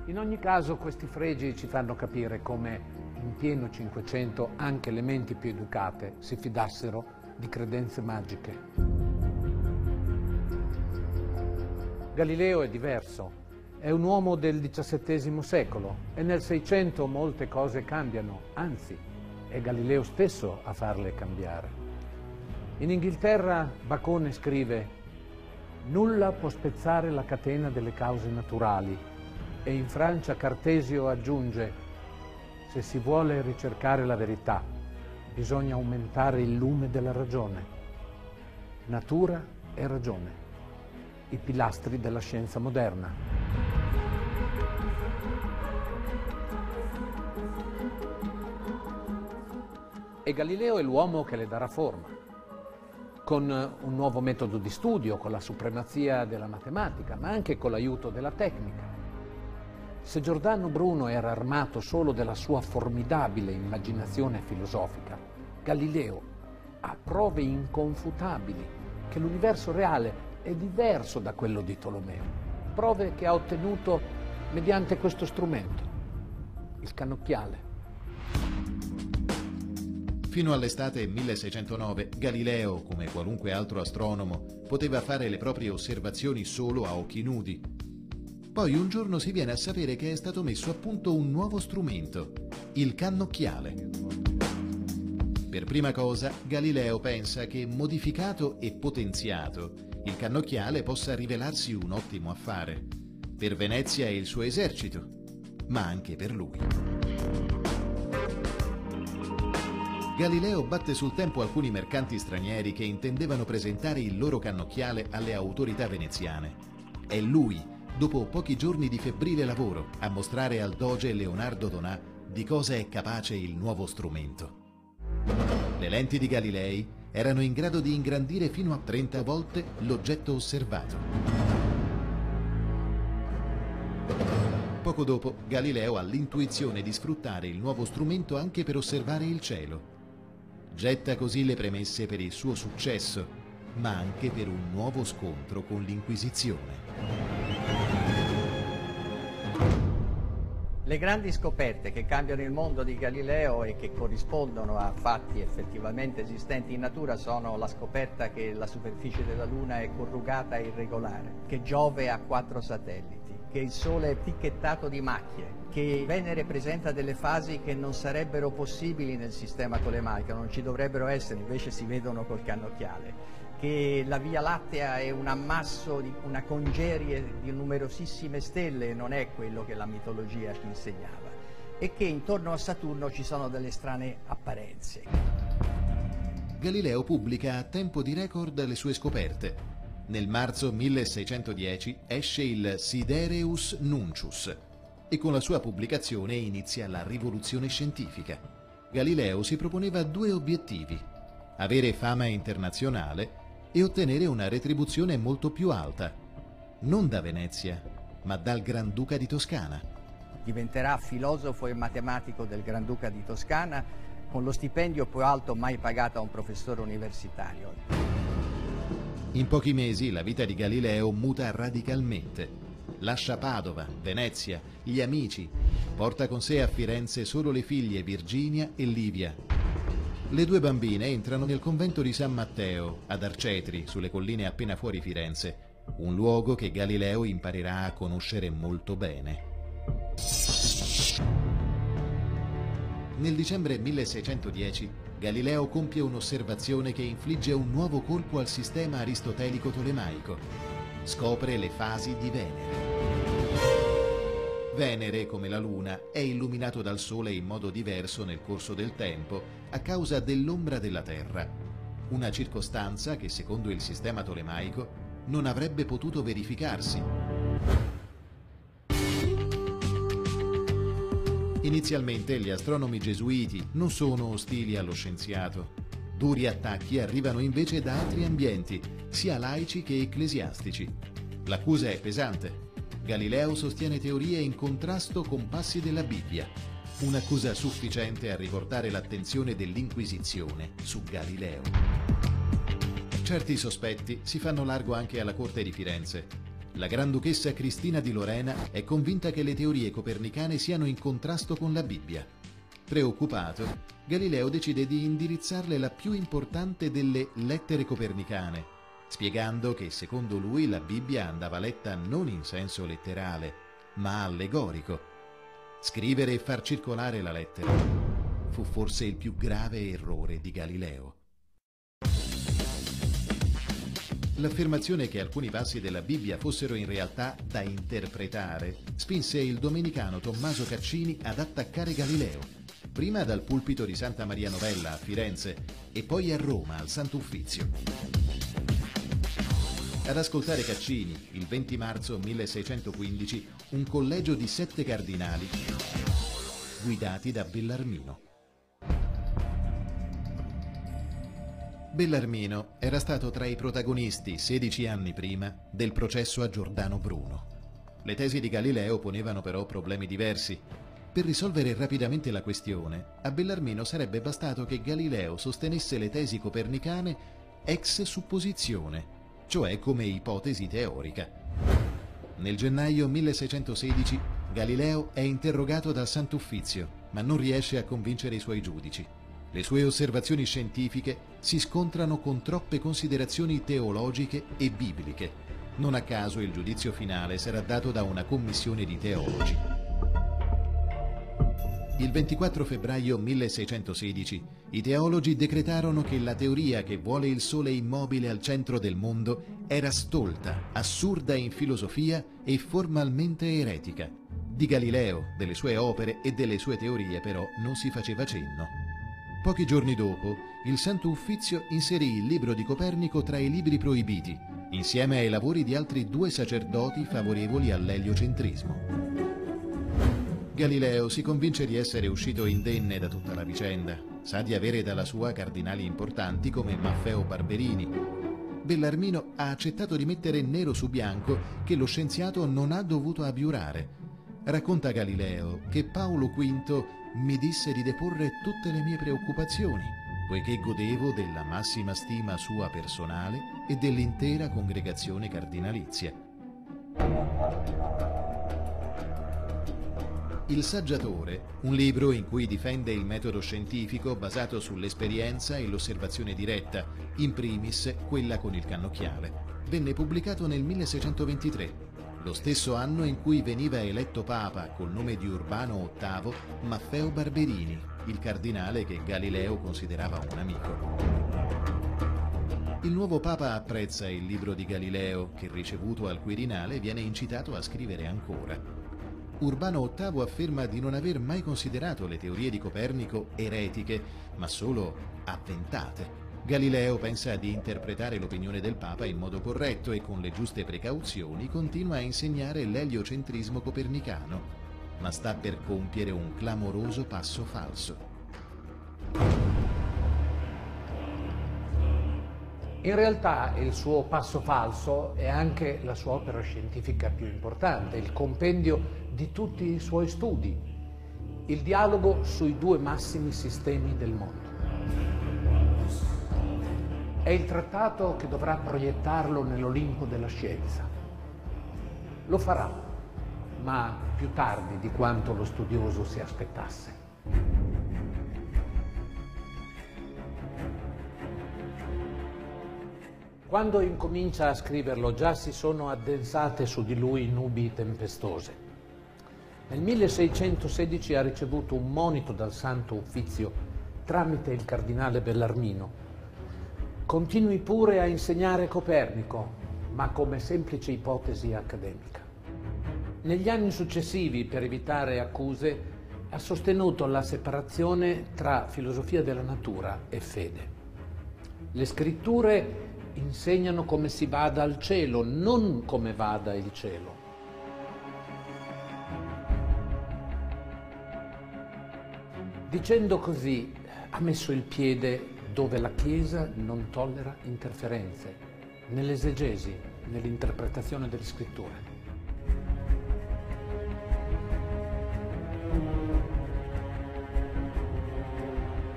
In ogni caso questi fregi ci fanno capire come in pieno Cinquecento anche le menti più educate si fidassero di credenze magiche. Galileo è diverso, è un uomo del XVII secolo e nel Seicento molte cose cambiano, anzi è Galileo stesso a farle cambiare. In Inghilterra Bacone scrive: «Nulla può spezzare la catena delle cause naturali», e in Francia Cartesio aggiunge: «Se si vuole ricercare la verità, bisogna aumentare il lume della ragione». Natura e ragione, i pilastri della scienza moderna. E Galileo è l'uomo che le darà forma, con un nuovo metodo di studio, con la supremazia della matematica, ma anche con l'aiuto della tecnica. Se Giordano Bruno era armato solo della sua formidabile immaginazione filosofica, Galileo ha prove inconfutabili che l'universo reale è diverso da quello di Tolomeo, prove che ha ottenuto mediante questo strumento, il cannocchiale. Fino all'estate 1609 Galileo, come qualunque altro astronomo, poteva fare le proprie osservazioni solo a occhi nudi. Poi un giorno si viene a sapere che è stato messo a punto un nuovo strumento, il cannocchiale. Per prima cosa, Galileo pensa che, modificato e potenziato, il cannocchiale possa rivelarsi un ottimo affare, per Venezia e il suo esercito, ma anche per lui. Galileo batte sul tempo alcuni mercanti stranieri che intendevano presentare il loro cannocchiale alle autorità veneziane. È lui, dopo pochi giorni di febbrile lavoro, a mostrare al doge Leonardo Donà di cosa è capace il nuovo strumento. Le lenti di Galilei erano in grado di ingrandire fino a 30 volte l'oggetto osservato. Poco dopo, Galileo ha l'intuizione di sfruttare il nuovo strumento anche per osservare il cielo. Getta così le premesse per il suo successo, ma anche per un nuovo scontro con l'Inquisizione. Le grandi scoperte che cambiano il mondo di Galileo e che corrispondono a fatti effettivamente esistenti in natura sono la scoperta che la superficie della Luna è corrugata e irregolare, che Giove ha 4 satelliti, che il Sole è picchettato di macchie, che Venere presenta delle fasi che non sarebbero possibili nel sistema tolemaico, non ci dovrebbero essere, invece si vedono col cannocchiale, che la Via Lattea è un ammasso, una congerie di numerosissime stelle, non è quello che la mitologia ci insegnava, e che intorno a Saturno ci sono delle strane apparenze. Galileo pubblica a tempo di record le sue scoperte. Nel marzo 1610 esce il Sidereus Nuncius e con la sua pubblicazione inizia la rivoluzione scientifica. Galileo si proponeva 2 obiettivi: avere fama internazionale e ottenere una retribuzione molto più alta, non da Venezia, ma dal Granduca di Toscana. Diventerà filosofo e matematico del Granduca di Toscana, con lo stipendio più alto mai pagato a un professore universitario. In pochi mesi la vita di Galileo muta radicalmente. Lascia Padova, Venezia, gli amici, porta con sé a Firenze solo le figlie Virginia e Livia. Le 2 bambine entrano nel convento di San Matteo, ad Arcetri, sulle colline appena fuori Firenze, un luogo che Galileo imparerà a conoscere molto bene. Nel dicembre 1610, Galileo compie un'osservazione che infligge un nuovo colpo al sistema aristotelico-tolemaico. Scopre le fasi di Venere. Venere, come la Luna, è illuminato dal Sole in modo diverso nel corso del tempo a causa dell'ombra della Terra, una circostanza che, secondo il sistema tolemaico, non avrebbe potuto verificarsi. Inizialmente gli astronomi gesuiti non sono ostili allo scienziato. Duri attacchi arrivano invece da altri ambienti, sia laici che ecclesiastici. L'accusa è pesante. Galileo sostiene teorie in contrasto con passi della Bibbia, un'accusa sufficiente a riportare l'attenzione dell'Inquisizione su Galileo. Certi sospetti si fanno largo anche alla corte di Firenze. La granduchessa Cristina di Lorena è convinta che le teorie copernicane siano in contrasto con la Bibbia. Preoccupato, Galileo decide di indirizzarle la più importante delle lettere copernicane, spiegando che secondo lui la Bibbia andava letta non in senso letterale, ma allegorico. Scrivere e far circolare la lettera fu forse il più grave errore di Galileo. L'affermazione che alcuni passi della Bibbia fossero in realtà da interpretare spinse il domenicano Tommaso Caccini ad attaccare Galileo, prima dal pulpito di Santa Maria Novella a Firenze e poi a Roma al Sant'Uffizio. Ad ascoltare Caccini, il 20 marzo 1615, un collegio di 7 cardinali, guidati da Bellarmino. Bellarmino era stato tra i protagonisti, 16 anni prima, del processo a Giordano Bruno. Le tesi di Galileo ponevano però problemi diversi. Per risolvere rapidamente la questione, a Bellarmino sarebbe bastato che Galileo sostenesse le tesi copernicane ex supposizione, cioè come ipotesi teorica. Nel gennaio 1616 Galileo è interrogato dal Sant'Uffizio, ma non riesce a convincere i suoi giudici. Le sue osservazioni scientifiche si scontrano con troppe considerazioni teologiche e bibliche. Non a caso il giudizio finale sarà dato da una commissione di teologi. Il 24 febbraio 1616 i teologi decretarono che la teoria che vuole il Sole immobile al centro del mondo era stolta, assurda in filosofia e formalmente eretica. Di Galileo, delle sue opere e delle sue teorie però non si faceva cenno. Pochi giorni dopo il Sant'Uffizio inserì il libro di Copernico tra i libri proibiti, insieme ai lavori di altri 2 sacerdoti favorevoli all'eliocentrismo. Galileo si convince di essere uscito indenne da tutta la vicenda, sa di avere dalla sua cardinali importanti come Maffeo Barberini. Bellarmino ha accettato di mettere nero su bianco che lo scienziato non ha dovuto abiurare. Racconta Galileo che Paolo V mi disse di deporre tutte le mie preoccupazioni, poiché godevo della massima stima sua personale e dell'intera congregazione cardinalizia. Il Saggiatore, un libro in cui difende il metodo scientifico basato sull'esperienza e l'osservazione diretta, in primis quella con il cannocchiale, venne pubblicato nel 1623, lo stesso anno in cui veniva eletto Papa col nome di Urbano VIII Maffeo Barberini, il cardinale che Galileo considerava un amico. Il nuovo Papa apprezza il libro di Galileo, che ricevuto al Quirinale viene incitato a scrivere ancora. Urbano VIII afferma di non aver mai considerato le teorie di Copernico eretiche, ma solo avventate. Galileo pensa di interpretare l'opinione del Papa in modo corretto e con le giuste precauzioni continua a insegnare l'eliocentrismo copernicano, ma sta per compiere un clamoroso passo falso. In realtà il suo passo falso è anche la sua opera scientifica più importante, il compendio di tutti i suoi studi, il dialogo sui 2 massimi sistemi del mondo. È il trattato che dovrà proiettarlo nell'Olimpo della scienza. Lo farà, ma più tardi di quanto lo studioso si aspettasse. Quando incomincia a scriverlo già si sono addensate su di lui nubi tempestose. Nel 1616 ha ricevuto un monito dal Sant'Uffizio tramite il cardinale Bellarmino. Continui pure a insegnare Copernico, ma come semplice ipotesi accademica. Negli anni successivi, per evitare accuse, ha sostenuto la separazione tra filosofia della natura e fede. Le scritture insegnano come si vada al cielo, non come vada il cielo. Dicendo così, ha messo il piede dove la Chiesa non tollera interferenze, nell'esegesi, nell'interpretazione delle scritture.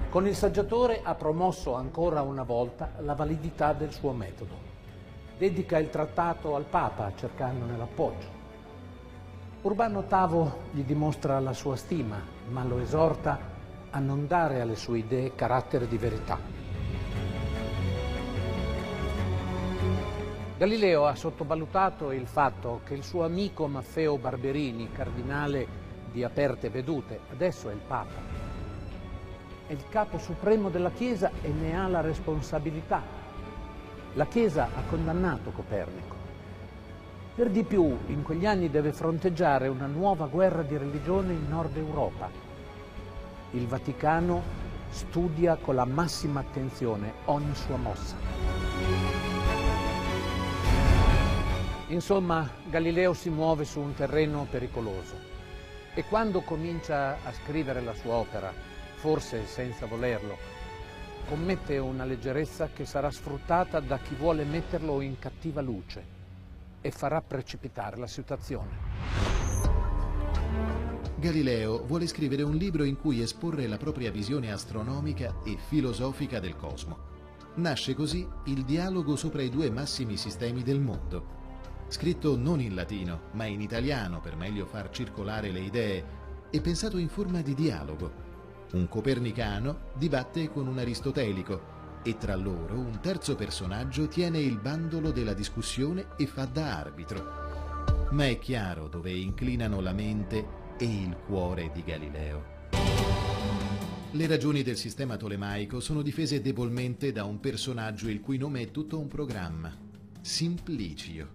Con il saggiatore ha promosso ancora una volta la validità del suo metodo. Dedica il trattato al Papa, cercandone l'appoggio. Urbano VIII gli dimostra la sua stima, ma lo esorta a non dare alle sue idee carattere di verità. Galileo ha sottovalutato il fatto che il suo amico Maffeo Barberini, cardinale di aperte vedute, adesso è il Papa. È il capo supremo della Chiesa e ne ha la responsabilità. La Chiesa ha condannato Copernico. Per di più, in quegli anni deve fronteggiare una nuova guerra di religione in Nord Europa. Il Vaticano studia con la massima attenzione ogni sua mossa. Insomma, Galileo si muove su un terreno pericoloso e quando comincia a scrivere la sua opera, forse senza volerlo, commette una leggerezza che sarà sfruttata da chi vuole metterlo in cattiva luce e farà precipitare la situazione. Galileo vuole scrivere un libro in cui esporre la propria visione astronomica e filosofica del cosmo. Nasce così il dialogo sopra i due massimi sistemi del mondo, scritto non in latino, ma in italiano per meglio far circolare le idee e pensato in forma di dialogo. Un copernicano dibatte con un aristotelico e tra loro un terzo personaggio tiene il bandolo della discussione e fa da arbitro. Ma è chiaro dove inclinano la mente e il cuore di Galileo. Le ragioni del sistema tolemaico sono difese debolmente da un personaggio il cui nome è tutto un programma, Simplicio.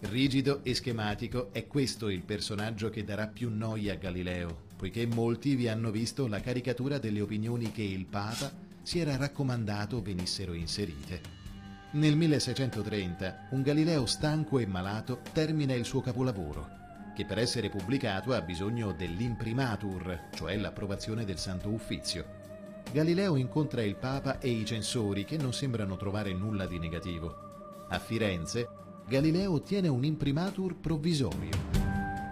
Rigido e schematico, è questo il personaggio che darà più noia a Galileo, poiché molti vi hanno visto la caricatura delle opinioni che il Papa si era raccomandato venissero inserite. Nel 1630 un Galileo stanco e malato termina il suo capolavoro, che per essere pubblicato ha bisogno dell'imprimatur, cioè l'approvazione del Santo Uffizio. Galileo incontra il Papa e i censori che non sembrano trovare nulla di negativo. A Firenze Galileo ottiene un imprimatur provvisorio.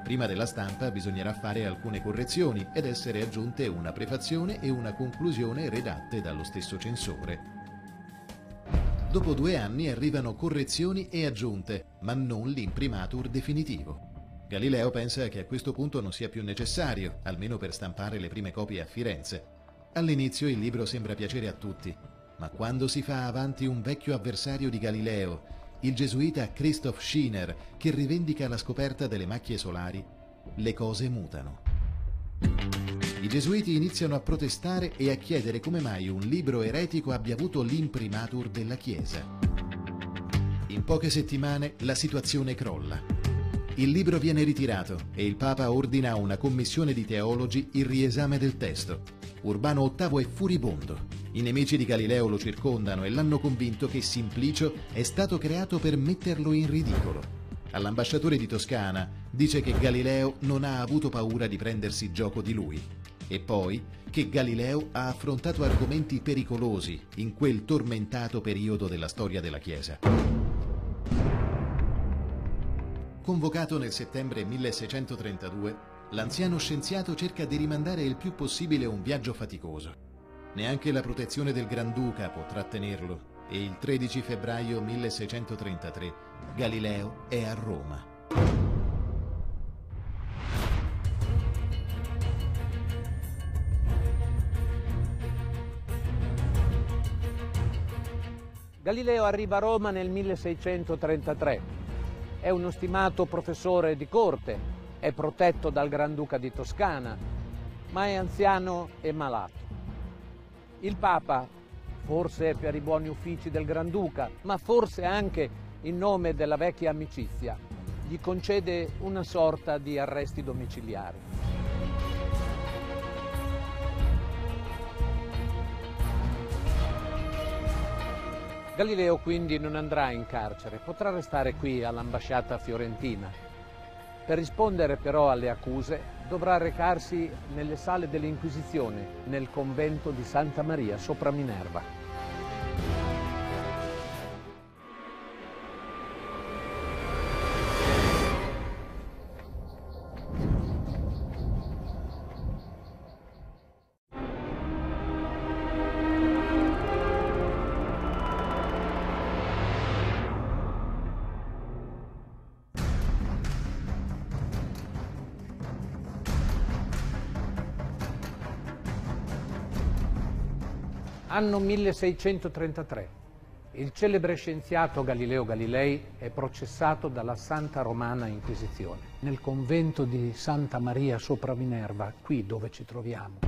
Prima della stampa bisognerà fare alcune correzioni ed essere aggiunte una prefazione e una conclusione redatte dallo stesso censore. Dopo 2 anni arrivano correzioni e aggiunte, ma non l'imprimatur definitivo. Galileo pensa che a questo punto non sia più necessario, almeno per stampare le prime copie a Firenze. All'inizio il libro sembra piacere a tutti, ma quando si fa avanti un vecchio avversario di Galileo, il gesuita Christoph Schiner, che rivendica la scoperta delle macchie solari, le cose mutano. I gesuiti iniziano a protestare e a chiedere come mai un libro eretico abbia avuto l'imprimatur della Chiesa. In poche settimane la situazione crolla. Il libro viene ritirato e il Papa ordina a una commissione di teologi il riesame del testo. Urbano VIII è furibondo. I nemici di Galileo lo circondano e l'hanno convinto che Simplicio è stato creato per metterlo in ridicolo. All'ambasciatore di Toscana dice che Galileo non ha avuto paura di prendersi gioco di lui e poi che Galileo ha affrontato argomenti pericolosi in quel tormentato periodo della storia della Chiesa. Convocato nel settembre 1632, l'anziano scienziato cerca di rimandare il più possibile un viaggio faticoso. Neanche la protezione del Granduca può trattenerlo e il 13 febbraio 1633 Galileo è a Roma. Galileo arriva a Roma nel 1633. È uno stimato professore di corte è protetto dal Granduca di Toscana, ma è anziano e malato. Il Papa, forse per i buoni uffici del Granduca, ma forse anche in nome della vecchia amicizia, gli concede una sorta di arresti domiciliari. Galileo quindi non andrà in carcere, potrà restare qui all'ambasciata fiorentina. Per rispondere però alle accuse dovrà recarsi nelle sale dell'Inquisizione, nel convento di Santa Maria sopra Minerva. Anno 1633. Il celebre scienziato Galileo Galilei è processato dalla Santa Romana Inquisizione nel convento di Santa Maria sopra Minerva, qui dove ci troviamo.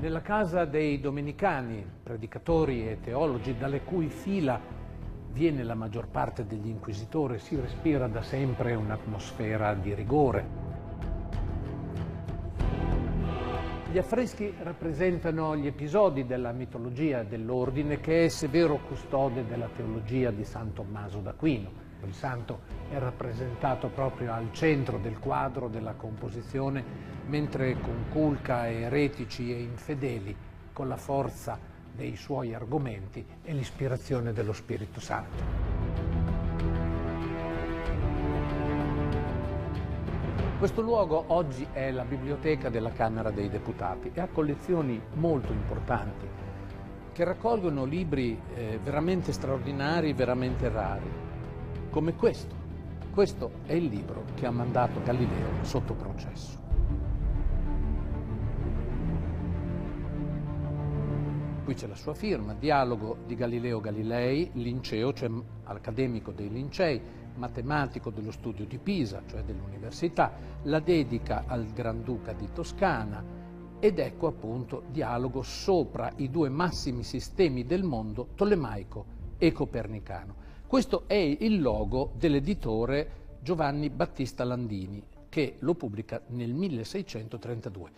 Nella casa dei domenicani, predicatori e teologi, dalle cui fila viene la maggior parte degli inquisitori, si respira da sempre un'atmosfera di rigore. Gli affreschi rappresentano gli episodi della mitologia dell'ordine che è severo custode della teologia di San Tommaso d'Aquino. Il santo è rappresentato proprio al centro del quadro della composizione, mentre conculca eretici e infedeli con la forza dei suoi argomenti e l'ispirazione dello Spirito Santo. Questo luogo oggi è la biblioteca della Camera dei Deputati e ha collezioni molto importanti che raccolgono libri veramente straordinari, veramente rari, come questo. Questo è il libro che ha mandato Galileo sotto processo. Qui c'è la sua firma, dialogo di Galileo Galilei, linceo, cioè accademico dei lincei, matematico dello studio di Pisa, cioè dell'università, la dedica al Granduca di Toscana, ed ecco appunto dialogo sopra i due massimi sistemi del mondo, tolemaico e copernicano. Questo è il logo dell'editore Giovanni Battista Landini, che lo pubblica nel 1632.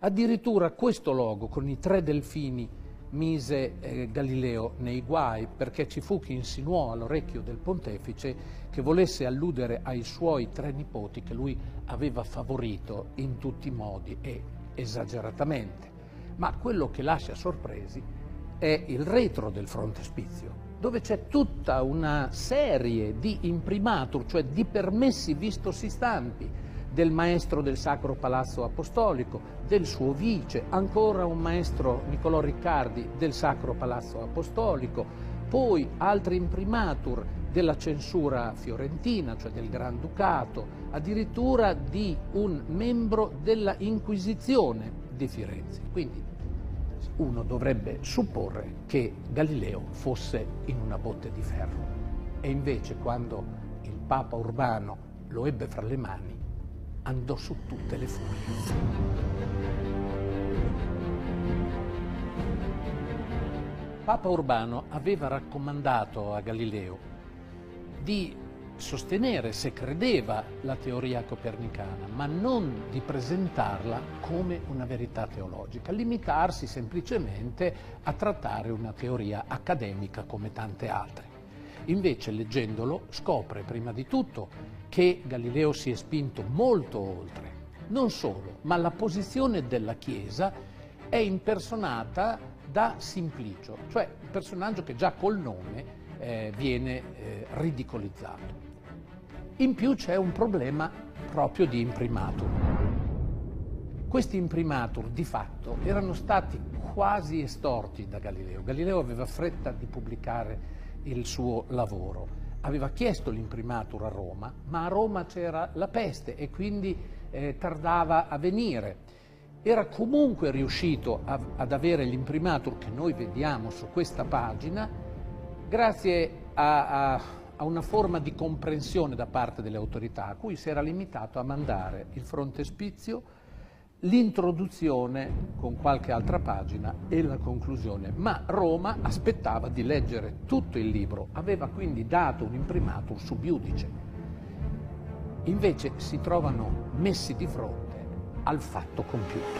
Addirittura questo logo, con i tre delfini, mise Galileo nei guai, perché ci fu chi insinuò all'orecchio del pontefice che volesse alludere ai suoi tre nipoti che lui aveva favorito in tutti i modi e esageratamente. Ma quello che lascia sorpresi è il retro del frontespizio, dove c'è tutta una serie di imprimatur, cioè di permessi vistosi stampi, del maestro del Sacro Palazzo Apostolico, del suo vice, ancora un maestro Niccolò Riccardi del Sacro Palazzo Apostolico, poi altri imprimatur della censura fiorentina, cioè del Granducato, addirittura di un membro della Inquisizione di Firenze. Quindi uno dovrebbe supporre che Galileo fosse in una botte di ferro. E invece quando il Papa Urbano lo ebbe fra le mani, andò su tutte le furie. Papa Urbano aveva raccomandato a Galileo di sostenere, se credeva, la teoria copernicana, ma non di presentarla come una verità teologica, limitarsi semplicemente a trattare una teoria accademica come tante altre. Invece, leggendolo, scopre prima di tutto che Galileo si è spinto molto oltre. Non solo, ma la posizione della Chiesa è impersonata da Simplicio, cioè un personaggio che già col nome viene ridicolizzato. In più c'è un problema proprio di imprimatur. Questi imprimatur di fatto erano stati quasi estorti da Galileo. Galileo aveva fretta di pubblicare il suo lavoro. Aveva chiesto l'imprimatur a Roma, ma a Roma c'era la peste e quindi tardava a venire. Era comunque riuscito ad avere l'imprimatur che noi vediamo su questa pagina, grazie a una forma di comprensione da parte delle autorità, a cui si era limitato a mandare il frontespizio, l'introduzione con qualche altra pagina e la conclusione, ma Roma aspettava di leggere tutto il libro, aveva quindi dato un imprimatur subiudice. Invece si trovano messi di fronte al fatto compiuto.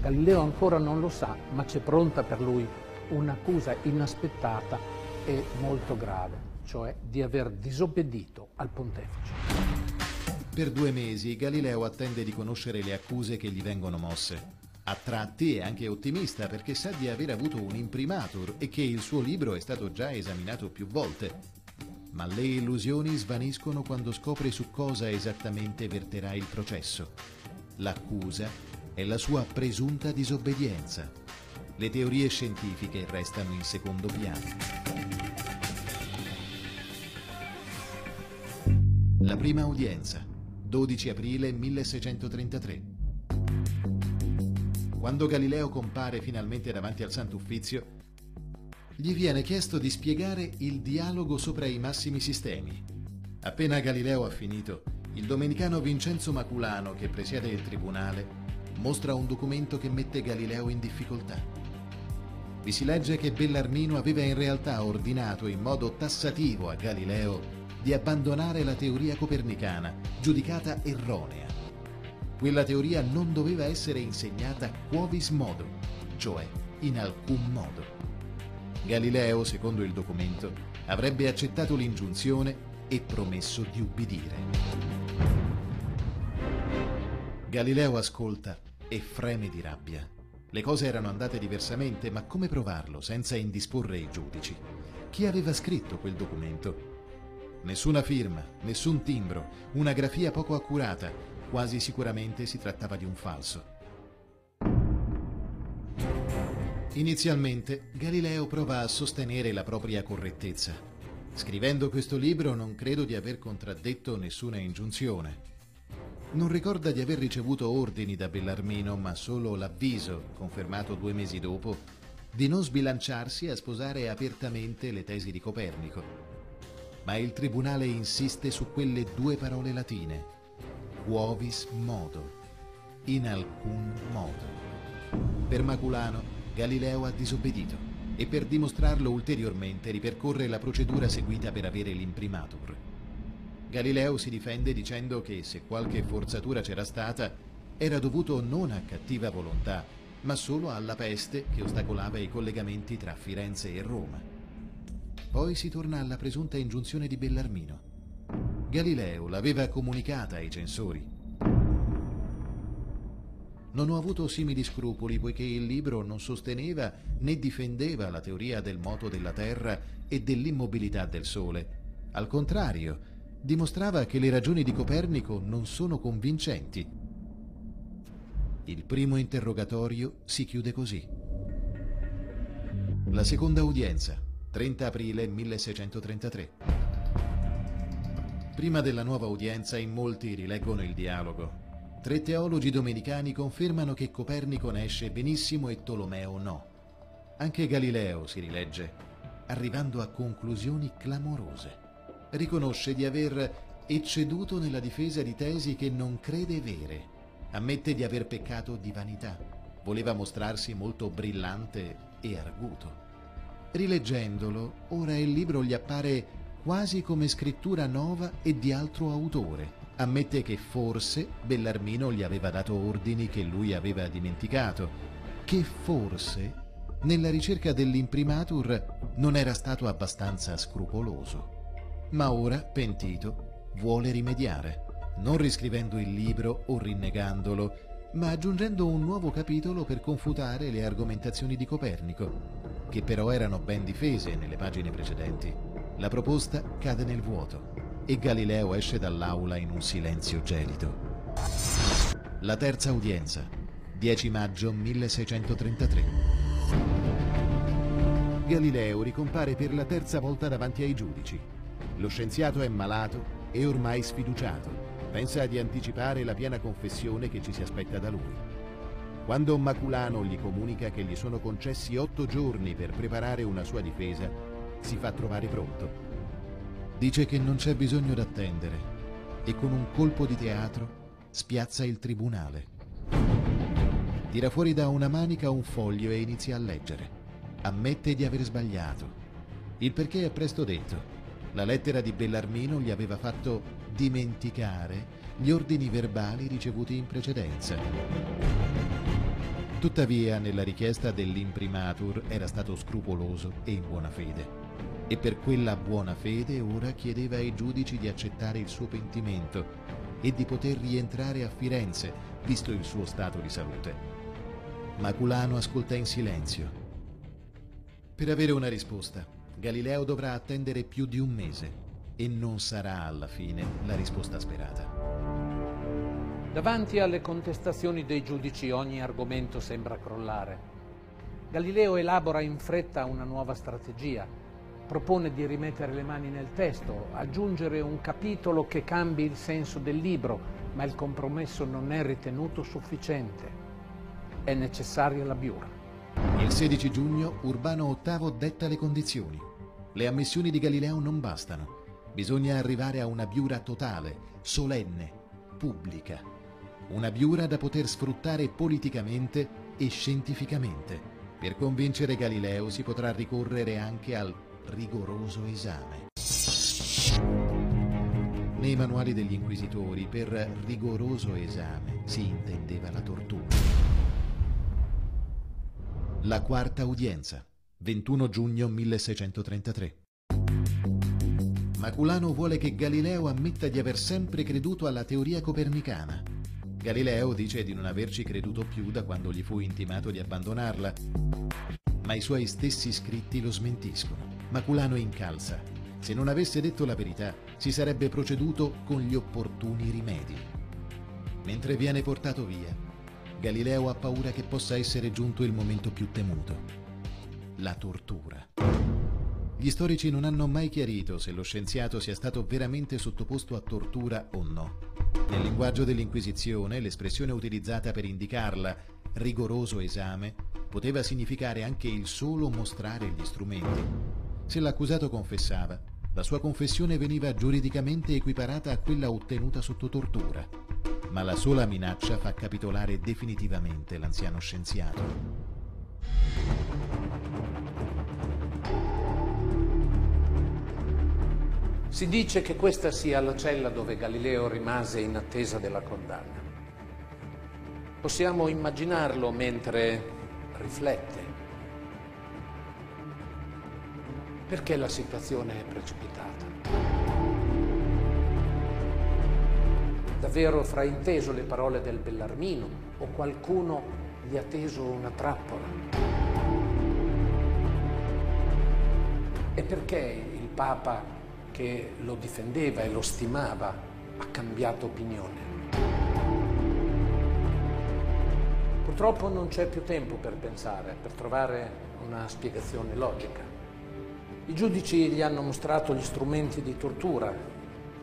Galileo ancora non lo sa, ma c'è pronta per lui un'accusa inaspettata e molto grave, cioè di aver disobbedito al pontefice. Per 2 mesi Galileo attende di conoscere le accuse che gli vengono mosse. A tratti è anche ottimista perché sa di aver avuto un imprimatur e che il suo libro è stato già esaminato più volte. Ma le illusioni svaniscono quando scopre su cosa esattamente verterà il processo. L'accusa è la sua presunta disobbedienza. Le teorie scientifiche restano in secondo piano. La prima udienza. 12 aprile 1633. Quando Galileo compare finalmente davanti al Sant'Uffizio, gli viene chiesto di spiegare il dialogo sopra i massimi sistemi. Appena Galileo ha finito, il domenicano Vincenzo Maculano, che presiede il tribunale, mostra un documento che mette Galileo in difficoltà. Vi si legge che Bellarmino aveva in realtà ordinato in modo tassativo a Galileo di abbandonare la teoria copernicana, giudicata erronea. Quella teoria non doveva essere insegnata quovis modo, cioè in alcun modo. Galileo, secondo il documento, avrebbe accettato l'ingiunzione e promesso di ubbidire. Galileo ascolta e freme di rabbia. Le cose erano andate diversamente, ma come provarlo senza indisporre i giudici? Chi aveva scritto quel documento? Nessuna firma, nessun timbro, una grafia poco accurata, quasi sicuramente si trattava di un falso. Inizialmente Galileo prova a sostenere la propria correttezza. Scrivendo questo libro non credo di aver contraddetto nessuna ingiunzione. Non ricorda di aver ricevuto ordini da Bellarmino, ma solo l'avviso, confermato 2 mesi dopo, di non sbilanciarsi a sposare apertamente le tesi di Copernico. Ma il tribunale insiste su quelle 2 parole latine, quovis modo, in alcun modo. Per Maculano, Galileo ha disobbedito e per dimostrarlo ulteriormente ripercorre la procedura seguita per avere l'imprimatur. Galileo si difende dicendo che se qualche forzatura c'era stata, era dovuto non a cattiva volontà, ma solo alla peste che ostacolava i collegamenti tra Firenze e Roma. Poi si torna alla presunta ingiunzione di Bellarmino. Galileo l'aveva comunicata ai censori. Non ho avuto simili scrupoli poiché il libro non sosteneva né difendeva la teoria del moto della Terra e dell'immobilità del Sole. Al contrario, dimostrava che le ragioni di Copernico non sono convincenti. Il primo interrogatorio si chiude così. La seconda udienza. 30 aprile 1633. Prima della nuova udienza in molti rileggono il dialogo. 3 teologi domenicani confermano che Copernico ne esce benissimo e Tolomeo no. Anche Galileo si rilegge, arrivando a conclusioni clamorose. Riconosce di aver ecceduto nella difesa di tesi che non crede vere. Ammette di aver peccato di vanità. Voleva mostrarsi molto brillante e arguto. Rileggendolo, ora il libro gli appare quasi come scrittura nuova e di altro autore. Ammette che forse Bellarmino gli aveva dato ordini che lui aveva dimenticato, che forse nella ricerca dell'imprimatur non era stato abbastanza scrupoloso. Ma ora, pentito, vuole rimediare, non riscrivendo il libro o rinnegandolo, ma aggiungendo un nuovo capitolo per confutare le argomentazioni di Copernico, che però erano ben difese nelle pagine precedenti. La proposta cade nel vuoto e Galileo esce dall'aula in un silenzio gelido. La terza udienza, 10 maggio 1633. Galileo ricompare per la 3ª volta davanti ai giudici. Lo scienziato è malato e ormai sfiduciato. Pensa di anticipare la piena confessione che ci si aspetta da lui. Quando Maculano gli comunica che gli sono concessi 8 giorni per preparare una sua difesa, si fa trovare pronto. Dice che non c'è bisogno d'attendere e con un colpo di teatro spiazza il tribunale. Tira fuori da una manica un foglio e inizia a leggere. Ammette di aver sbagliato. Il perché è presto detto. La lettera di Bellarmino gli aveva fatto dimenticare gli ordini verbali ricevuti in precedenza. Tuttavia, nella richiesta dell'imprimatur era stato scrupoloso e in buona fede. E per quella buona fede ora chiedeva ai giudici di accettare il suo pentimento e di poter rientrare a Firenze, visto il suo stato di salute. Maculano ascolta in silenzio. Per avere una risposta, Galileo dovrà attendere più di un mese e non sarà alla fine la risposta sperata. Davanti alle contestazioni dei giudici ogni argomento sembra crollare. Galileo elabora in fretta una nuova strategia. Propone di rimettere le mani nel testo, aggiungere un capitolo che cambi il senso del libro, ma il compromesso non è ritenuto sufficiente. È necessaria la biura. Il 16 giugno Urbano VIII detta le condizioni. Le ammissioni di Galileo non bastano. Bisogna arrivare a una biura totale, solenne, pubblica. Una biura da poter sfruttare politicamente e scientificamente. Per convincere Galileo si potrà ricorrere anche al rigoroso esame. Nei manuali degli inquisitori per rigoroso esame si intendeva la tortura. La quarta udienza, 21 giugno 1633. Maculano vuole che Galileo ammetta di aver sempre creduto alla teoria copernicana. Galileo dice di non averci creduto più da quando gli fu intimato di abbandonarla, ma i suoi stessi scritti lo smentiscono. Maculano incalza. Se non avesse detto la verità, si sarebbe proceduto con gli opportuni rimedi. Mentre viene portato via, Galileo ha paura che possa essere giunto il momento più temuto: la tortura. Gli storici non hanno mai chiarito se lo scienziato sia stato veramente sottoposto a tortura o no. Nel linguaggio dell'Inquisizione, l'espressione utilizzata per indicarla, rigoroso esame, poteva significare anche il solo mostrare gli strumenti. Se l'accusato confessava, la sua confessione veniva giuridicamente equiparata a quella ottenuta sotto tortura. Ma la sola minaccia fa capitolare definitivamente l'anziano scienziato. Si dice che questa sia la cella dove Galileo rimase in attesa della condanna. Possiamo immaginarlo mentre riflette. Perché la situazione è precipitata? Davvero frainteso le parole del Bellarmino o qualcuno gli ha teso una trappola? E perché il Papa, che lo difendeva e lo stimava, ha cambiato opinione? Purtroppo non c'è più tempo per pensare, per trovare una spiegazione logica. I giudici gli hanno mostrato gli strumenti di tortura,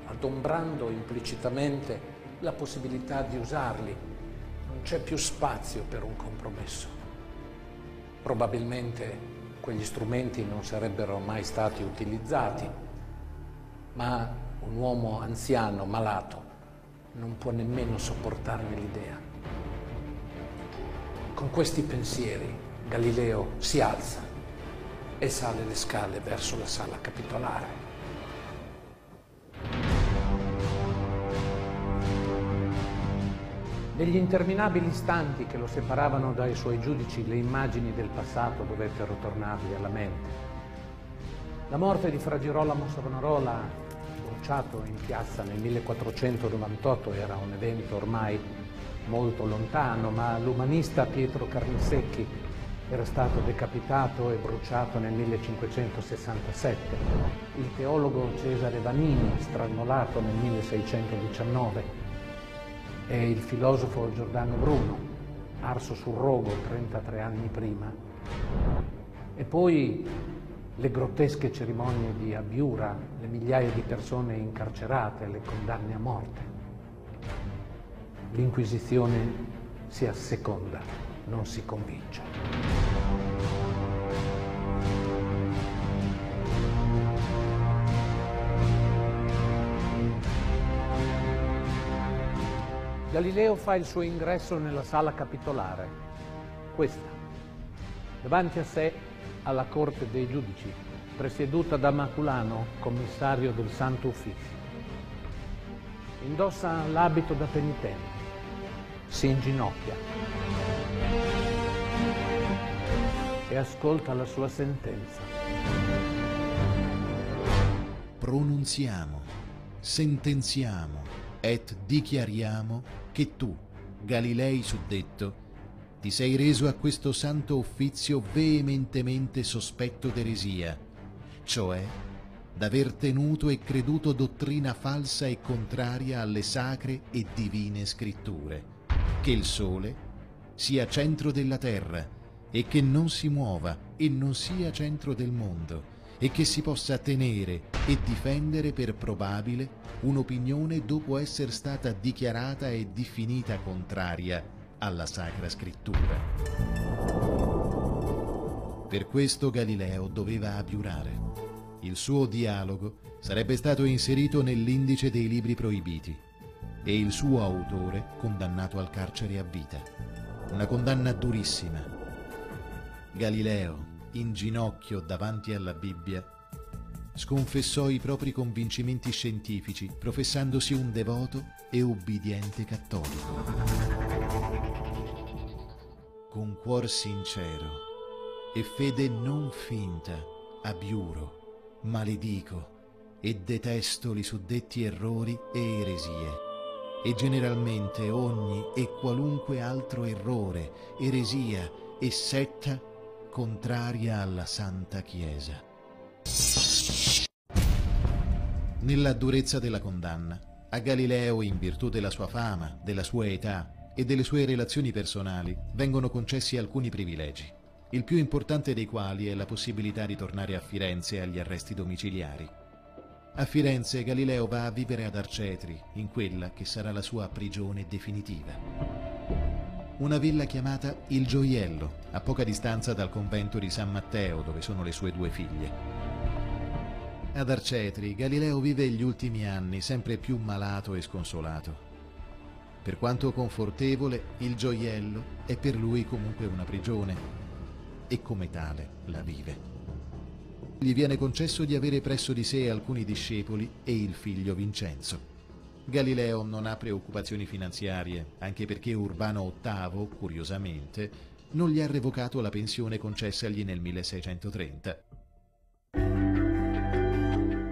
adombrando implicitamente la possibilità di usarli. Non c'è più spazio per un compromesso. Probabilmente quegli strumenti non sarebbero mai stati utilizzati, ma un uomo anziano, malato, non può nemmeno sopportarne l'idea. Con questi pensieri Galileo si alza e sale le scale verso la sala capitolare. Negli interminabili istanti che lo separavano dai suoi giudici, le immagini del passato dovettero tornargli alla mente. La morte di Fra Girolamo Savonarola, bruciato in piazza nel 1498, era un evento ormai molto lontano, ma l'umanista Pietro Carnesecchi era stato decapitato e bruciato nel 1567, il teologo Cesare Vanini strangolato nel 1619 e il filosofo Giordano Bruno, arso sul rogo 33 anni prima. E poi le grottesche cerimonie di Abiura, le migliaia di persone incarcerate, le condanne a morte. L'Inquisizione si asseconda, non si convince. Galileo fa il suo ingresso nella sala capitolare, questa. Davanti a sé ha la corte dei giudici, presieduta da Maculano, commissario del Sant'Uffizio. Indossa l'abito da penitente, si inginocchia e ascolta la sua sentenza. Pronunziamo, sentenziamo et dichiariamo che tu, Galilei suddetto, ti sei reso a questo santo uffizio veementemente sospetto d'eresia, cioè d'aver tenuto e creduto dottrina falsa e contraria alle sacre e divine scritture, che il sole sia centro della terra e che non si muova e non sia centro del mondo, e che si possa tenere e difendere per probabile un'opinione dopo essere stata dichiarata e definita contraria alla Sacra Scrittura. Per questo Galileo doveva abiurare. Il suo dialogo sarebbe stato inserito nell'Indice dei Libri Proibiti e il suo autore condannato al carcere a vita. Una condanna durissima. Galileo, in ginocchio davanti alla Bibbia, sconfessò i propri convincimenti scientifici, professandosi un devoto e ubbidiente cattolico. Con cuor sincero e fede non finta, abiuro, maledico e detesto i suddetti errori e eresie, e generalmente ogni e qualunque altro errore, eresia e setta contraria alla Santa Chiesa. Nella durezza della condanna, a Galileo, in virtù della sua fama, della sua età e delle sue relazioni personali, vengono concessi alcuni privilegi, il più importante dei quali è la possibilità di tornare a Firenze agli arresti domiciliari. A Firenze Galileo va a vivere ad Arcetri, in quella che sarà la sua prigione definitiva. Una villa chiamata Il Gioiello, a poca distanza dal convento di San Matteo, dove sono le sue due figlie. Ad Arcetri, Galileo vive gli ultimi anni sempre più malato e sconsolato. Per quanto confortevole, Il Gioiello è per lui comunque una prigione, e come tale la vive. Gli viene concesso di avere presso di sé alcuni discepoli e il figlio Vincenzo. Galileo non ha preoccupazioni finanziarie, anche perché Urbano VIII, curiosamente, non gli ha revocato la pensione concessagli nel 1630.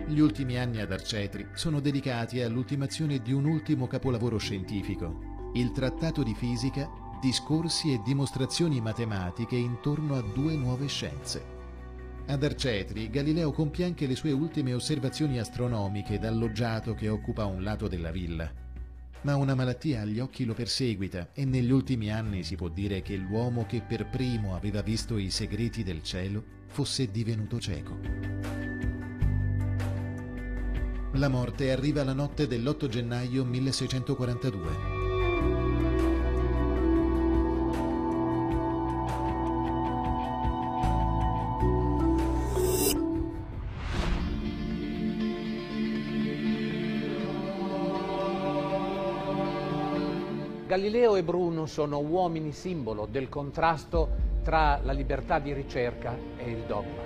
Gli ultimi anni ad Arcetri sono dedicati all'ultimazione di un ultimo capolavoro scientifico, il Trattato di Fisica, discorsi e dimostrazioni matematiche intorno a due nuove scienze. Ad Arcetri, Galileo compie anche le sue ultime osservazioni astronomiche dal loggiato che occupa un lato della villa. Ma una malattia agli occhi lo perseguita e negli ultimi anni si può dire che l'uomo che per primo aveva visto i segreti del cielo fosse divenuto cieco. La morte arriva la notte dell'8 gennaio 1642. Galileo e Bruno sono uomini simbolo del contrasto tra la libertà di ricerca e il dogma,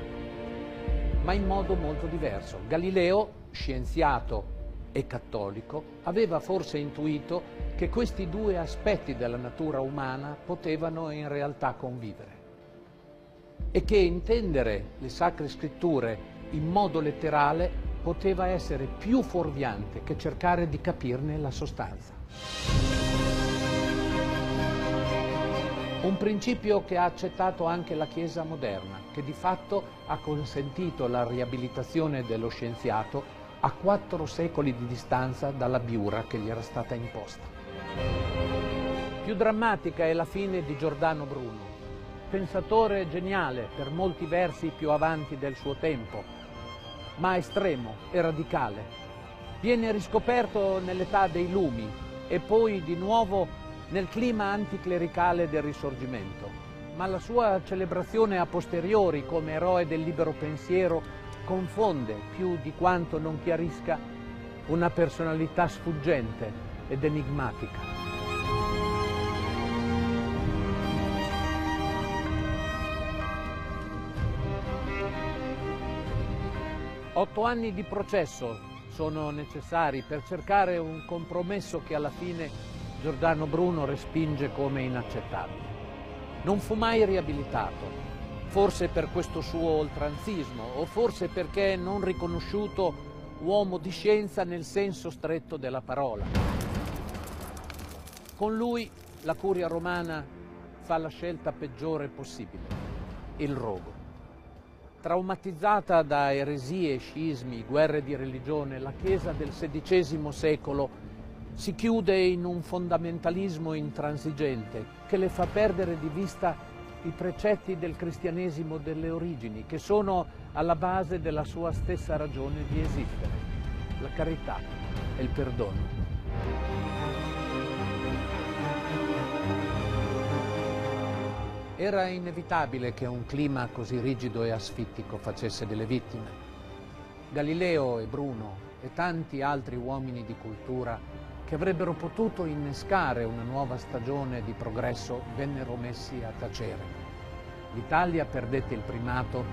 ma in modo molto diverso. Galileo, scienziato e cattolico, aveva forse intuito che questi due aspetti della natura umana potevano in realtà convivere e che intendere le sacre scritture in modo letterale poteva essere più fuorviante che cercare di capirne la sostanza. Un principio che ha accettato anche la Chiesa moderna, che di fatto ha consentito la riabilitazione dello scienziato a 4 secoli di distanza dalla biura che gli era stata imposta. Più drammatica è la fine di Giordano Bruno, pensatore geniale, per molti versi più avanti del suo tempo, ma estremo e radicale. Viene riscoperto nell'età dei lumi e poi di nuovo nel clima anticlericale del Risorgimento, ma la sua celebrazione a posteriori come eroe del libero pensiero confonde, più di quanto non chiarisca, una personalità sfuggente ed enigmatica. 8 anni di processo sono necessari per cercare un compromesso che alla fine Giordano Bruno respinge come inaccettabile. Non fu mai riabilitato, forse per questo suo oltranzismo o forse perché non riconosciuto uomo di scienza nel senso stretto della parola. Con lui la curia romana fa la scelta peggiore possibile, il rogo. Traumatizzata da eresie, scismi, guerre di religione, la Chiesa del XVI secolo si chiude in un fondamentalismo intransigente che le fa perdere di vista i precetti del cristianesimo delle origini, che sono alla base della sua stessa ragione di esistere, la carità e il perdono. Era inevitabile che un clima così rigido e asfittico facesse delle vittime. Galileo e Bruno e tanti altri uomini di cultura che avrebbero potuto innescare una nuova stagione di progresso vennero messi a tacere. L'Italia perdette il primato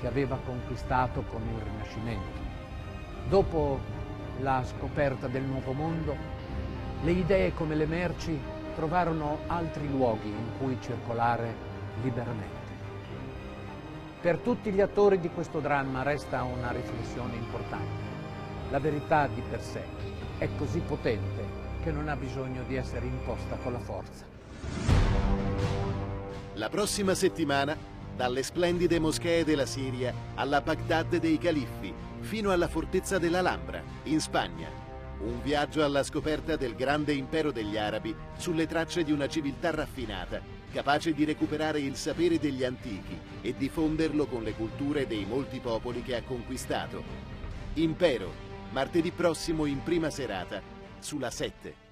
che aveva conquistato con il Rinascimento. Dopo la scoperta del Nuovo Mondo, le idee come le merci trovarono altri luoghi in cui circolare liberamente. Per tutti gli attori di questo dramma resta una riflessione importante. La verità di per sé è così potente che non ha bisogno di essere imposta con la forza. La prossima settimana, dalle splendide moschee della Siria alla Baghdad dei Califfi fino alla fortezza dell'Alhambra, in Spagna. Un viaggio alla scoperta del grande impero degli Arabi sulle tracce di una civiltà raffinata, capace di recuperare il sapere degli antichi e diffonderlo con le culture dei molti popoli che ha conquistato. Impero, martedì prossimo in prima serata, sulla 7.